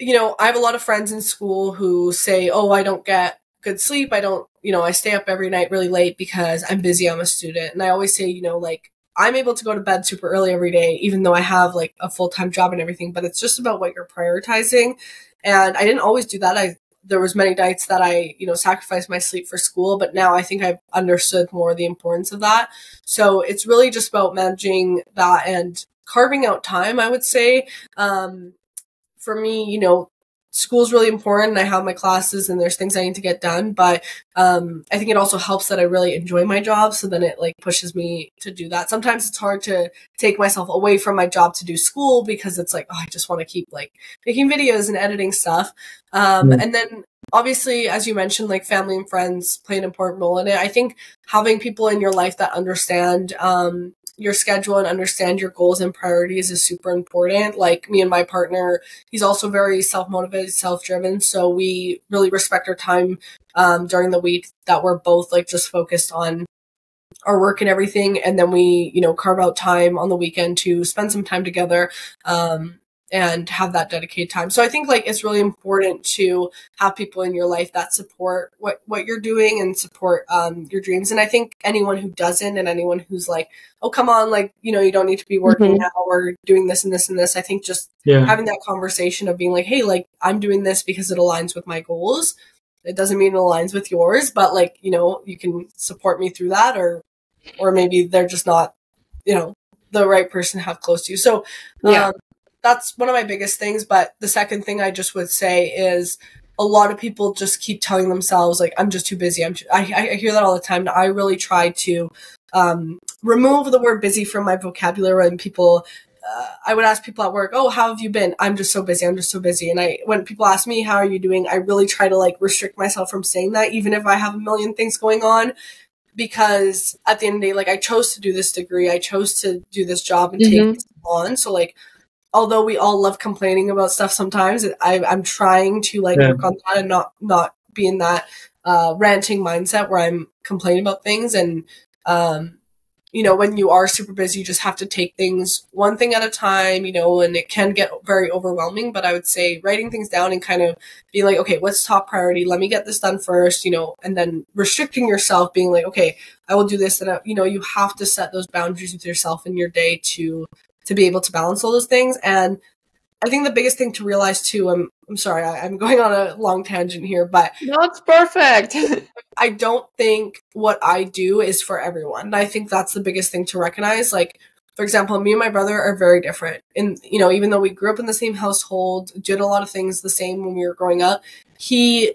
you know, I have a lot of friends in school who say, oh, I don't get good sleep. I don't, you know, I stay up every night really late because I'm busy. I'm a student. And I always say, you know, like, I'm able to go to bed super early every day, even though I have like a full-time job and everything, but it's just about what you're prioritizing. And I didn't always do that. I, there was many nights that I, you know, sacrificed my sleep for school, but now I think I've understood more the importance of that. So it's really just about managing that and carving out time, I would say. Um, for me, you know, school's really important. I have my classes and there's things I need to get done, but um, I think it also helps that I really enjoy my job. So then it like pushes me to do that. Sometimes it's hard to take myself away from my job to do school because it's like, oh, I just want to keep like making videos and editing stuff. Um, mm-hmm. And then obviously, as you mentioned, like family and friends play an important role in it. I think having people in your life that understand um, your schedule and understand your goals and priorities is super important. Like me and my partner, he's also very self-motivated, self-driven. So we really respect our time um, during the week that we're both like just focused on our work and everything. And then we, you know, carve out time on the weekend to spend some time together um, and have that dedicated time. So I think like it's really important to have people in your life that support what, what you're doing and support um, your dreams. And I think anyone who doesn't and anyone who's like, oh, come on, like, you know, you don't need to be working mm-hmm. now or doing this and this and this. I think just yeah. having that conversation of being like, hey, like I'm doing this because it aligns with my goals. It doesn't mean it aligns with yours, but like, you know, you can support me through that or, or maybe they're just not, you know, the right person to have close to you. So yeah. Um, that's one of my biggest things. But the second thing I just would say is a lot of people just keep telling themselves like, I'm just too busy. I'm too, I, I hear that all the time. I really try to um, remove the word busy from my vocabulary when people, uh, I would ask people at work, oh, how have you been? I'm just so busy. I'm just so busy. And I, when people ask me, how are you doing? I really try to like restrict myself from saying that, even if I have a million things going on, because at the end of the day, like I chose to do this degree. I chose to do this job and mm-hmm. take this on. So like, although we all love complaining about stuff sometimes, I, I'm trying to like yeah. work on that and not, not be in that uh, ranting mindset where I'm complaining about things and, um, you know, when you are super busy, you just have to take things one thing at a time, you know, and it can get very overwhelming. But I would say writing things down and kind of being like, okay, what's top priority? Let me get this done first, you know, and then restricting yourself, being like, okay, I will do this. And, I, you know, you have to set those boundaries with yourself in your day to, to be able to balance all those things. And I think the biggest thing to realize too, I'm, I'm sorry, I, I'm going on a long tangent here, but that's perfect. I don't think what I do is for everyone. And I think that's the biggest thing to recognize. Like, for example, me and my brother are very different. And, you know, even though we grew up in the same household, did a lot of things the same when we were growing up, he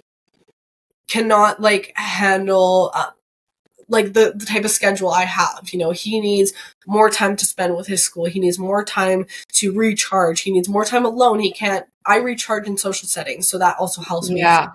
cannot like handle uh, like the, the type of schedule I have. You know, he needs more time to spend with his school. He needs more time to recharge. He needs more time alone. He can't, I recharge in social settings. So that also helps me yeah.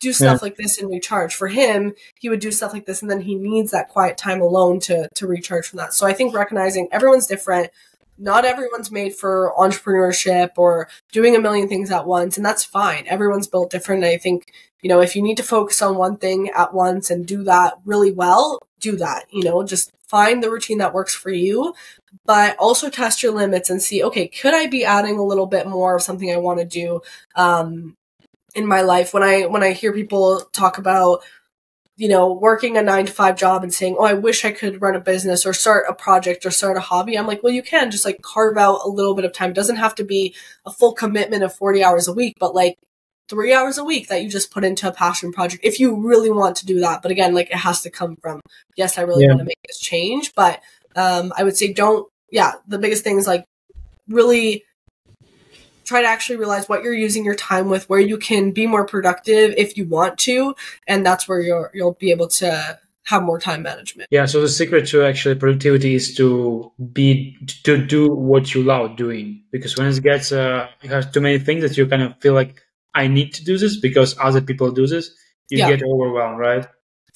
do stuff yeah. like this and recharge. For him, he would do stuff like this. And then he needs that quiet time alone to, to recharge from that. So I think recognizing everyone's different. Not everyone's made for entrepreneurship or doing a million things at once. And that's fine. Everyone's built different. And I think, you know, if you need to focus on one thing at once and do that really well, do that, you know, just find the routine that works for you, but also test your limits and see, okay, could I be adding a little bit more of something I want to do, um, in my life? When I, when I hear people talk about, you know, working a nine to five job and saying, oh, I wish I could run a business or start a project or start a hobby. I'm like, well, you can just like carve out a little bit of time. It doesn't have to be a full commitment of forty hours a week, but like three hours a week that you just put into a passion project if you really want to do that. But again, like it has to come from, yes, I really yeah. want to make this change. But um, I would say don't, yeah, the biggest thing is like really try to actually realize what you're using your time with, where you can be more productive if you want to. And that's where you're, you'll be able to have more time management. Yeah. So the secret to actually productivity is to be, to do what you love doing, because when it gets, uh, you have too many things that you kind of feel like, I need to do this because other people do this. You yeah. get overwhelmed, right?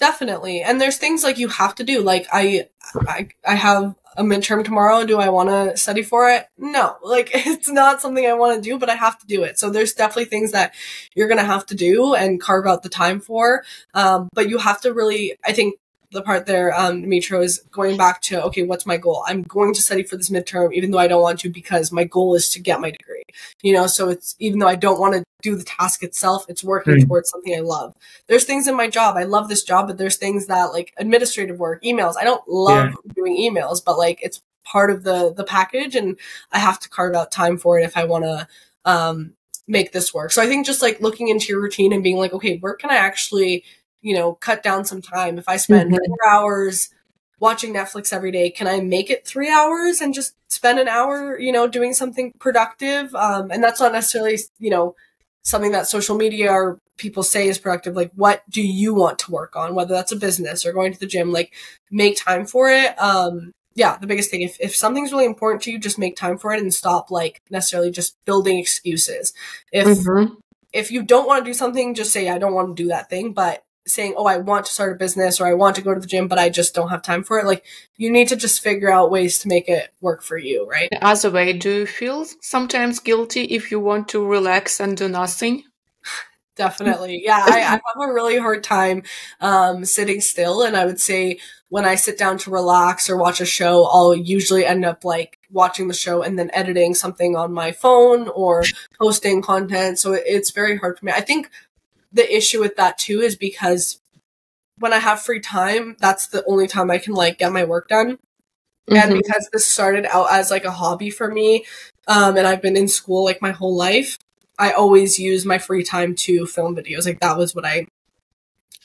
Definitely. And there's things like you have to do. Like I, I, I have a midterm tomorrow. Do I want to study for it? No, like it's not something I want to do, but I have to do it. So there's definitely things that you're going to have to do and carve out the time for. Um, but you have to really, I think the part there, um, Dmytro, is going back to, okay, what's my goal? I'm going to study for this midterm, even though I don't want to, because my goal is to get my degree, you know? So it's, even though I don't want to do the task itself, it's working mm. towards something I love. There's things in my job. I love this job, but there's things that like administrative work, emails. I don't love yeah. doing emails, but like it's part of the, the package, and I have to carve out time for it if I want to, um, make this work. So I think just like looking into your routine and being like, okay, where can I actually, you know, cut down some time. If I spend mm-hmm. four hours watching Netflix every day, can I make it three hours and just spend an hour, you know, doing something productive? Um, and that's not necessarily, you know, something that social media or people say is productive. Like, what do you want to work on? Whether that's a business or going to the gym, like make time for it. Um, yeah, the biggest thing, if, if something's really important to you, just make time for it and stop like necessarily just building excuses. If, mm-hmm. if you don't want to do something, just say, I don't want to do that thing, but saying, oh, I want to start a business or I want to go to the gym, but I just don't have time for it. Like you need to just figure out ways to make it work for you, right? The other way, do you feel sometimes guilty if you want to relax and do nothing? Definitely. Yeah. I, I have a really hard time um, sitting still. And I would say when I sit down to relax or watch a show, I'll usually end up like watching the show and then editing something on my phone or posting content. So it, it's very hard for me. I think the issue with that too is because when I have free time, that's the only time I can like get my work done. Mm-hmm. And because this started out as like a hobby for me, um, and I've been in school like my whole life, I always use my free time to film videos. Like that was what I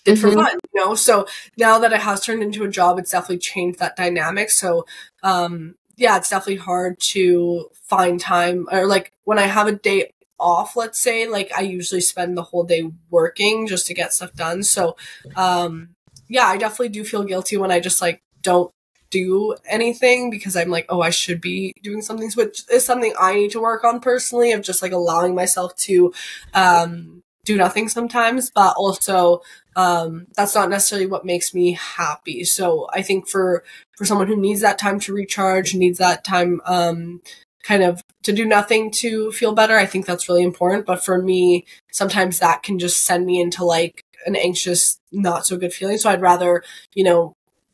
did mm-hmm. for fun, you know? So now that it has turned into a job, it's definitely changed that dynamic. So, um, yeah, it's definitely hard to find time, or like when I have a day off, let's say, like I usually spend the whole day working just to get stuff done. So um yeah, I definitely do feel guilty when I just like don't do anything, because I'm like, oh, I should be doing something, which is something I need to work on personally, of just like allowing myself to um do nothing sometimes. But also um that's not necessarily what makes me happy. So I think for for someone who needs that time to recharge, needs that time um kind of to do nothing to feel better, I think that's really important. But for me, sometimes that can just send me into like an anxious, not so good feeling. So I'd rather, you know,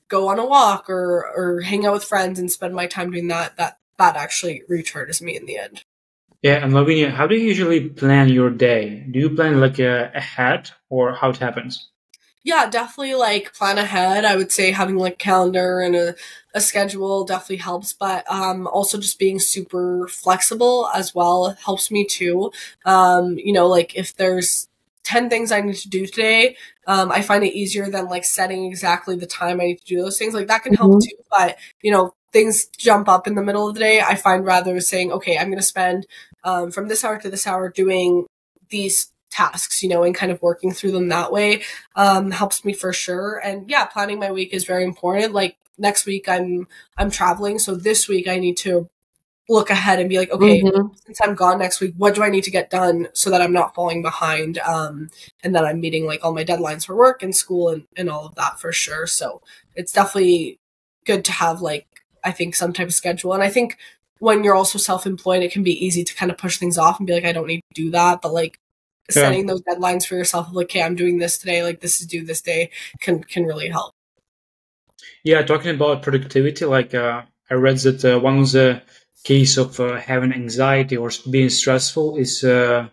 go on a walk or or hang out with friends and spend my time doing that, that that actually recharges me in the end. Yeah, and Lavinia, how do you usually plan your day? Do you plan like uh, ahead or how it happens? Yeah, definitely like plan ahead. I would say having like a calendar and a, a schedule definitely helps, but um, also just being super flexible as well helps me too. Um, you know, like if there's ten things I need to do today, um, I find it easier than like setting exactly the time I need to do those things. Like that can help mm-hmm. too, but you know, things jump up in the middle of the day. I find rather saying, okay, I'm going to spend um, from this hour to this hour doing these tasks, you know, and kind of working through them that way um, helps me for sure. And yeah, planning my week is very important. Like next week I'm, I'm traveling. So this week I need to look ahead and be like, okay, mm-hmm. since I'm gone next week, what do I need to get done so that I'm not falling behind? Um, and that I'm meeting like all my deadlines for work and school and, and all of that for sure. So it's definitely good to have like, I think, some type of schedule. And I think when you're also self-employed, it can be easy to kind of push things off and be like, I don't need to do that. But like yeah. setting those deadlines for yourself, like, okay, I'm doing this today, like this is due this day, can can really help. Yeah, talking about productivity, like uh, I read that uh, one of the keys of uh, having anxiety or being stressful is uh,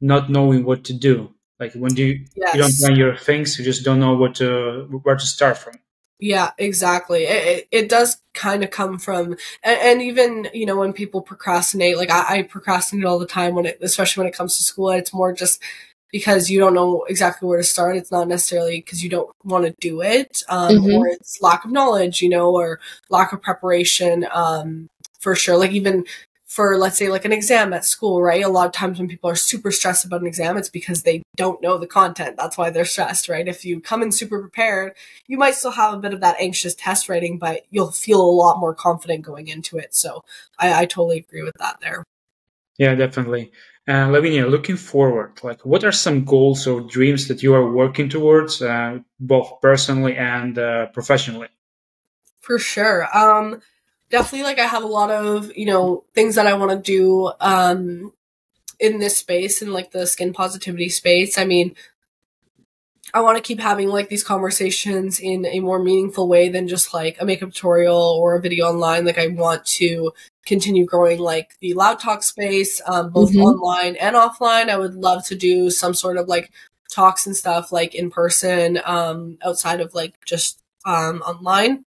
not knowing what to do. Like when you, yes. you don't plan your things, you just don't know what to, where to start from. Yeah, exactly. It, it, it does kind of come from, and, and even, you know, when people procrastinate, like I, I procrastinate all the time when it, especially when it comes to school, and it's more just because you don't know exactly where to start. It's not necessarily because you don't want to do it, um, mm-hmm. or it's lack of knowledge, you know, or lack of preparation, um, for sure. Like even for, let's say, like an exam at school, right? A lot of times when people are super stressed about an exam, it's because they don't know the content. That's why they're stressed, right? If you come in super prepared, you might still have a bit of that anxious test writing, but you'll feel a lot more confident going into it. So I, I totally agree with that there. Yeah, definitely. Uh, Lavinia, looking forward, like what are some goals or dreams that you are working towards, uh, both personally and uh, professionally? For sure. Um, Definitely, like, I have a lot of, you know, things that I want to do um, in this space, in, like, the skin positivity space. I mean, I want to keep having, like, these conversations in a more meaningful way than just, like, a makeup tutorial or a video online. Like, I want to continue growing, like, the Loud Talk space, um, both mm-hmm. online and offline. I would love to do some sort of, like, talks and stuff, like, in person, um, outside of, like, just um, online.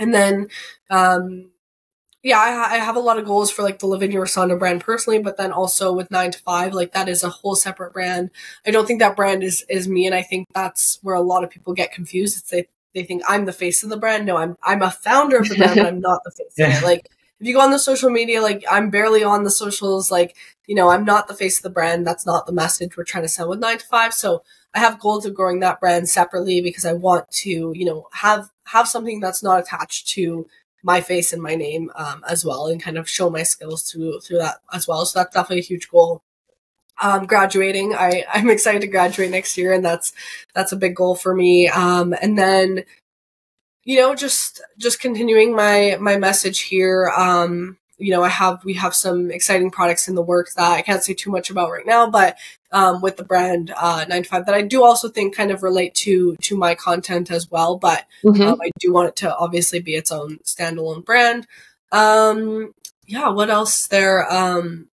And then, um, yeah, I, I have a lot of goals for like the Lavinia Rusanda brand personally, but then also with nine to five, like that is a whole separate brand. I don't think that brand is, is me. And I think that's where a lot of people get confused. It's they, they think I'm the face of the brand. No, I'm, I'm a founder of the brand, but I'm not the face yeah. of it. Like if you go on the social media, like I'm barely on the socials, like, you know, I'm not the face of the brand. That's not the message we're trying to send with nine to five. So I have goals of growing that brand separately because I want to, you know, have, have something that's not attached to my face and my name um, as well, and kind of show my skills through, through that as well. So that's definitely a huge goal. Um, graduating, I, I'm excited to graduate next year, and that's, that's a big goal for me. Um, and then, you know, just, just continuing my, my message here. Um, you know, I have, we have some exciting products in the works that I can't say too much about right now, but um, with the brand uh, nine to five that I do also think kind of relate to, to my content as well. But mm-hmm. um, I do want it to obviously be its own standalone brand. Um, yeah. What else there um,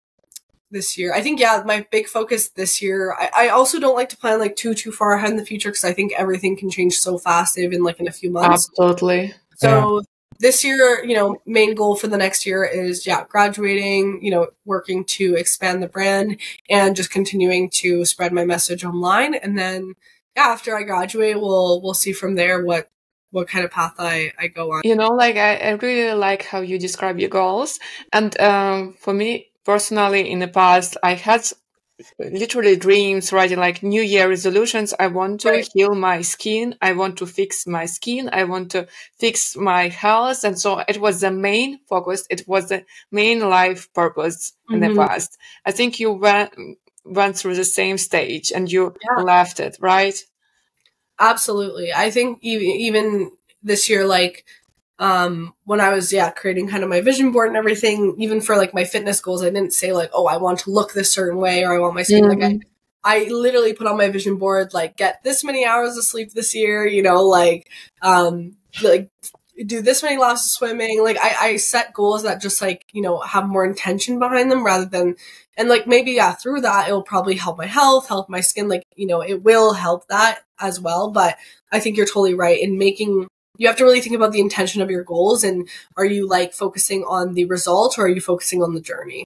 this year? I think, yeah, my big focus this year, I, I also don't like to plan like too, too far ahead in the future, because I think everything can change so fast, even like in a few months. Absolutely. So yeah. This year, you know, main goal for the next year is, yeah, graduating, you know, working to expand the brand and just continuing to spread my message online. And then, yeah, after I graduate, we'll we'll see from there what what kind of path I, I go on. You know, like I, I really like how you describe your goals. And um, for me personally, in the past, I had literally dreams, right? Like New Year resolutions. I want to right. heal my skin. I want to fix my skin. I want to fix my health. And so it was the main focus. It was the main life purpose mm-hmm. in the past. I think you went, went through the same stage and you yeah. left it, right? Absolutely. I think even, even this year, like, Um, when I was, yeah, creating kind of my vision board and everything, even for like my fitness goals, I didn't say like, oh, I want to look this certain way, or I want my skin. Mm-hmm. Like I, I literally put on my vision board, like get this many hours of sleep this year, you know, like, um, like do this many laps of swimming. Like I, I set goals that just like, you know, have more intention behind them rather than, and like maybe yeah, through that, it'll probably help my health, help my skin. Like, you know, it will help that as well. But I think you're totally right in making, you have to really think about the intention of your goals. And are you like focusing on the result or are you focusing on the journey?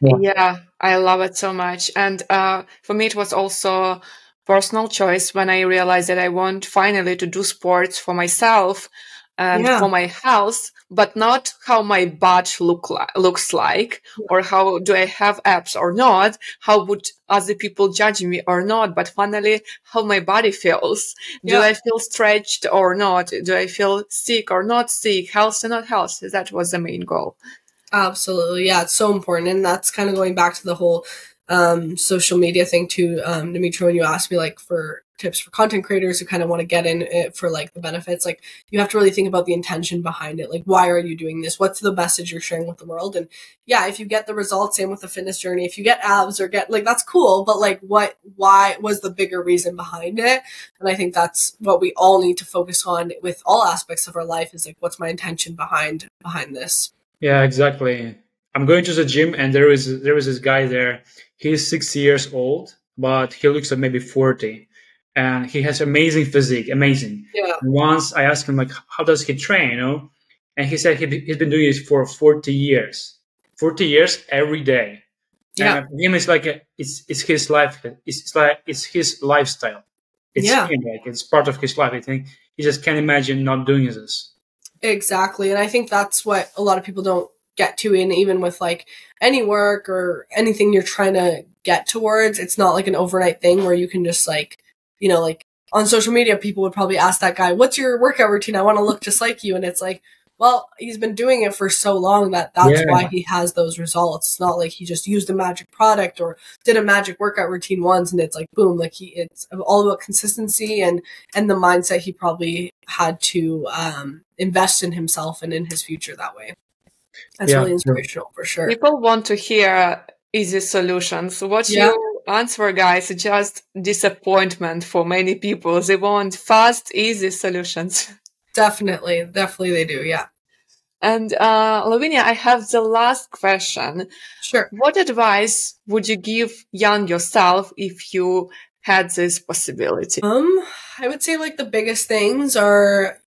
Yeah, yeah, I love it so much. And uh, for me, it was also personal choice when I realized that I want finally to do sports for myself and yeah. for my health, but not how my butt look li looks like yeah. or how do I have abs or not, how would other people judge me or not, but finally how my body feels. Yeah. Do I feel stretched or not? Do I feel sick or not sick, healthy or not healthy? That was the main goal. Absolutely. Yeah, it's so important. And that's kind of going back to the whole um, social media thing too. Um, Dmytro, when you asked me like for tips for content creators who kind of want to get in it for like the benefits, like you have to really think about the intention behind it. Like, why are you doing this? What's the message you're sharing with the world? And yeah, if you get the results, same with the fitness journey, if you get abs or get like, that's cool. But like, what, why was the bigger reason behind it? And I think that's what we all need to focus on with all aspects of our life is like, what's my intention behind, behind this? Yeah, exactly. I'm going to the gym and there is there is this guy there. He's six years old, but he looks at maybe forty, and he has amazing physique, amazing. Yeah. Once I asked him like, how does he train? You know, and he said he he's been doing this for forty years, forty years every day. Yeah. And for him, it's like a, it's it's his life. It's, it's like it's his lifestyle. It's yeah. him, like, it's part of his life. I think he just can't imagine not doing this. Exactly. And I think that's what a lot of people don't get to in even with like any work or anything you're trying to get towards. It's not like an overnight thing where you can just like, you know, like on social media, people would probably ask that guy, what's your workout routine? I want to look just like you. And it's like, well, he's been doing it for so long that that's yeah. why he has those results. It's not like he just used a magic product or did a magic workout routine once and it's like, boom, like he, it's all about consistency and, and the mindset he probably had to um, invest in himself and in his future that way. That's yeah. really inspirational for sure. People want to hear easy solutions. What yeah. you answer, guys, is just disappointment for many people. They want fast, easy solutions. Definitely. Definitely they do. Yeah. And uh, Lavinia, I have the last question. Sure. What advice would you give young yourself if you had this possibility? Um, I would say like the biggest things are,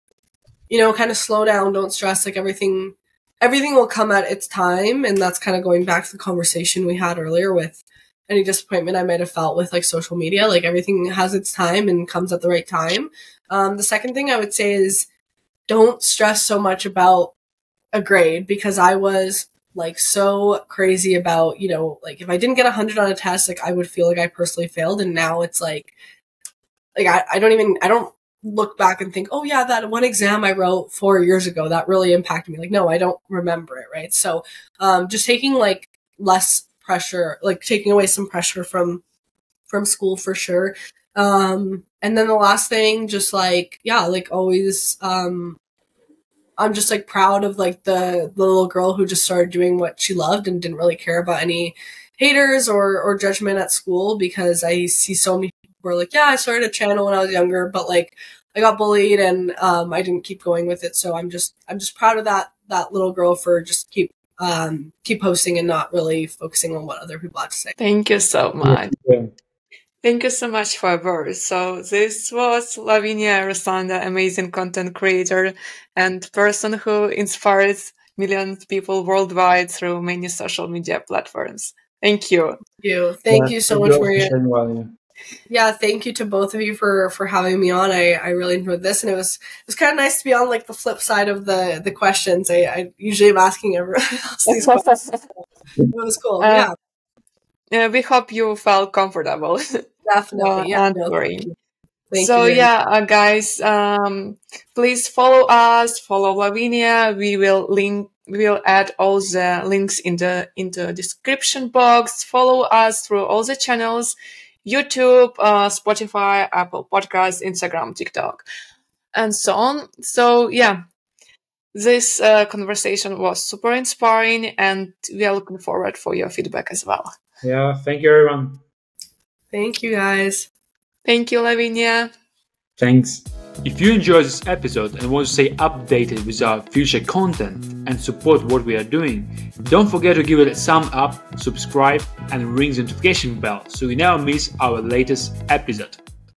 you know, kind of slow down. Don't stress. Like everything, everything will come at its time. And that's kind of going back to the conversation we had earlier with any disappointment I might have felt with like social media. Like everything has its time and comes at the right time. Um, the second thing I would say is, don't stress so much about a grade, because I was like so crazy about, you know, like if I didn't get a hundred on a test, like I would feel like I personally failed. And now it's like, like I, I don't even, I don't look back and think, oh yeah, that one exam I wrote four years ago, that really impacted me. Like, no, I don't remember it. Right. So, um, just taking like less pressure, like taking away some pressure from, from school for sure. Um, and then the last thing, just like, yeah, like always, um, I'm just like proud of like the, the little girl who just started doing what she loved and didn't really care about any haters or, or judgment at school, because I see so many people who are like, yeah, I started a channel when I was younger, but like I got bullied and, um, I didn't keep going with it. So I'm just, I'm just proud of that, that little girl for just keep, um, keep posting and not really focusing on what other people have to say. Thank you so much. Yeah. Thank you so much for your words. So this was Lavinia Rusanda, amazing content creator and person who inspires millions of people worldwide through many social media platforms. Thank you. Thank you. Thank yeah, you so much, Mariia. Yeah, thank you to both of you for for having me on. I I really enjoyed this, and it was it was kind of nice to be on like the flip side of the the questions. I, I usually am asking everyone else these questions. It was cool. Uh, yeah. Uh, we hope you felt comfortable. Definitely. Yeah. No, thank you. Thank so you. yeah, uh, guys, um, please follow us. Follow Lavinia. We will link. We will add all the links in the in the description box. Follow us through all the channels. YouTube, uh, Spotify, Apple Podcasts, Instagram, TikTok, and so on. So yeah, this uh, conversation was super inspiring, and we are looking forward for your feedback as well. Yeah, thank you, everyone. Thank you, guys. Thank you, Lavinia. Thanks. If you enjoyed this episode and want to stay updated with our future content and support what we are doing, don't forget to give it a thumb up, subscribe, and ring the notification bell so you never miss our latest episode.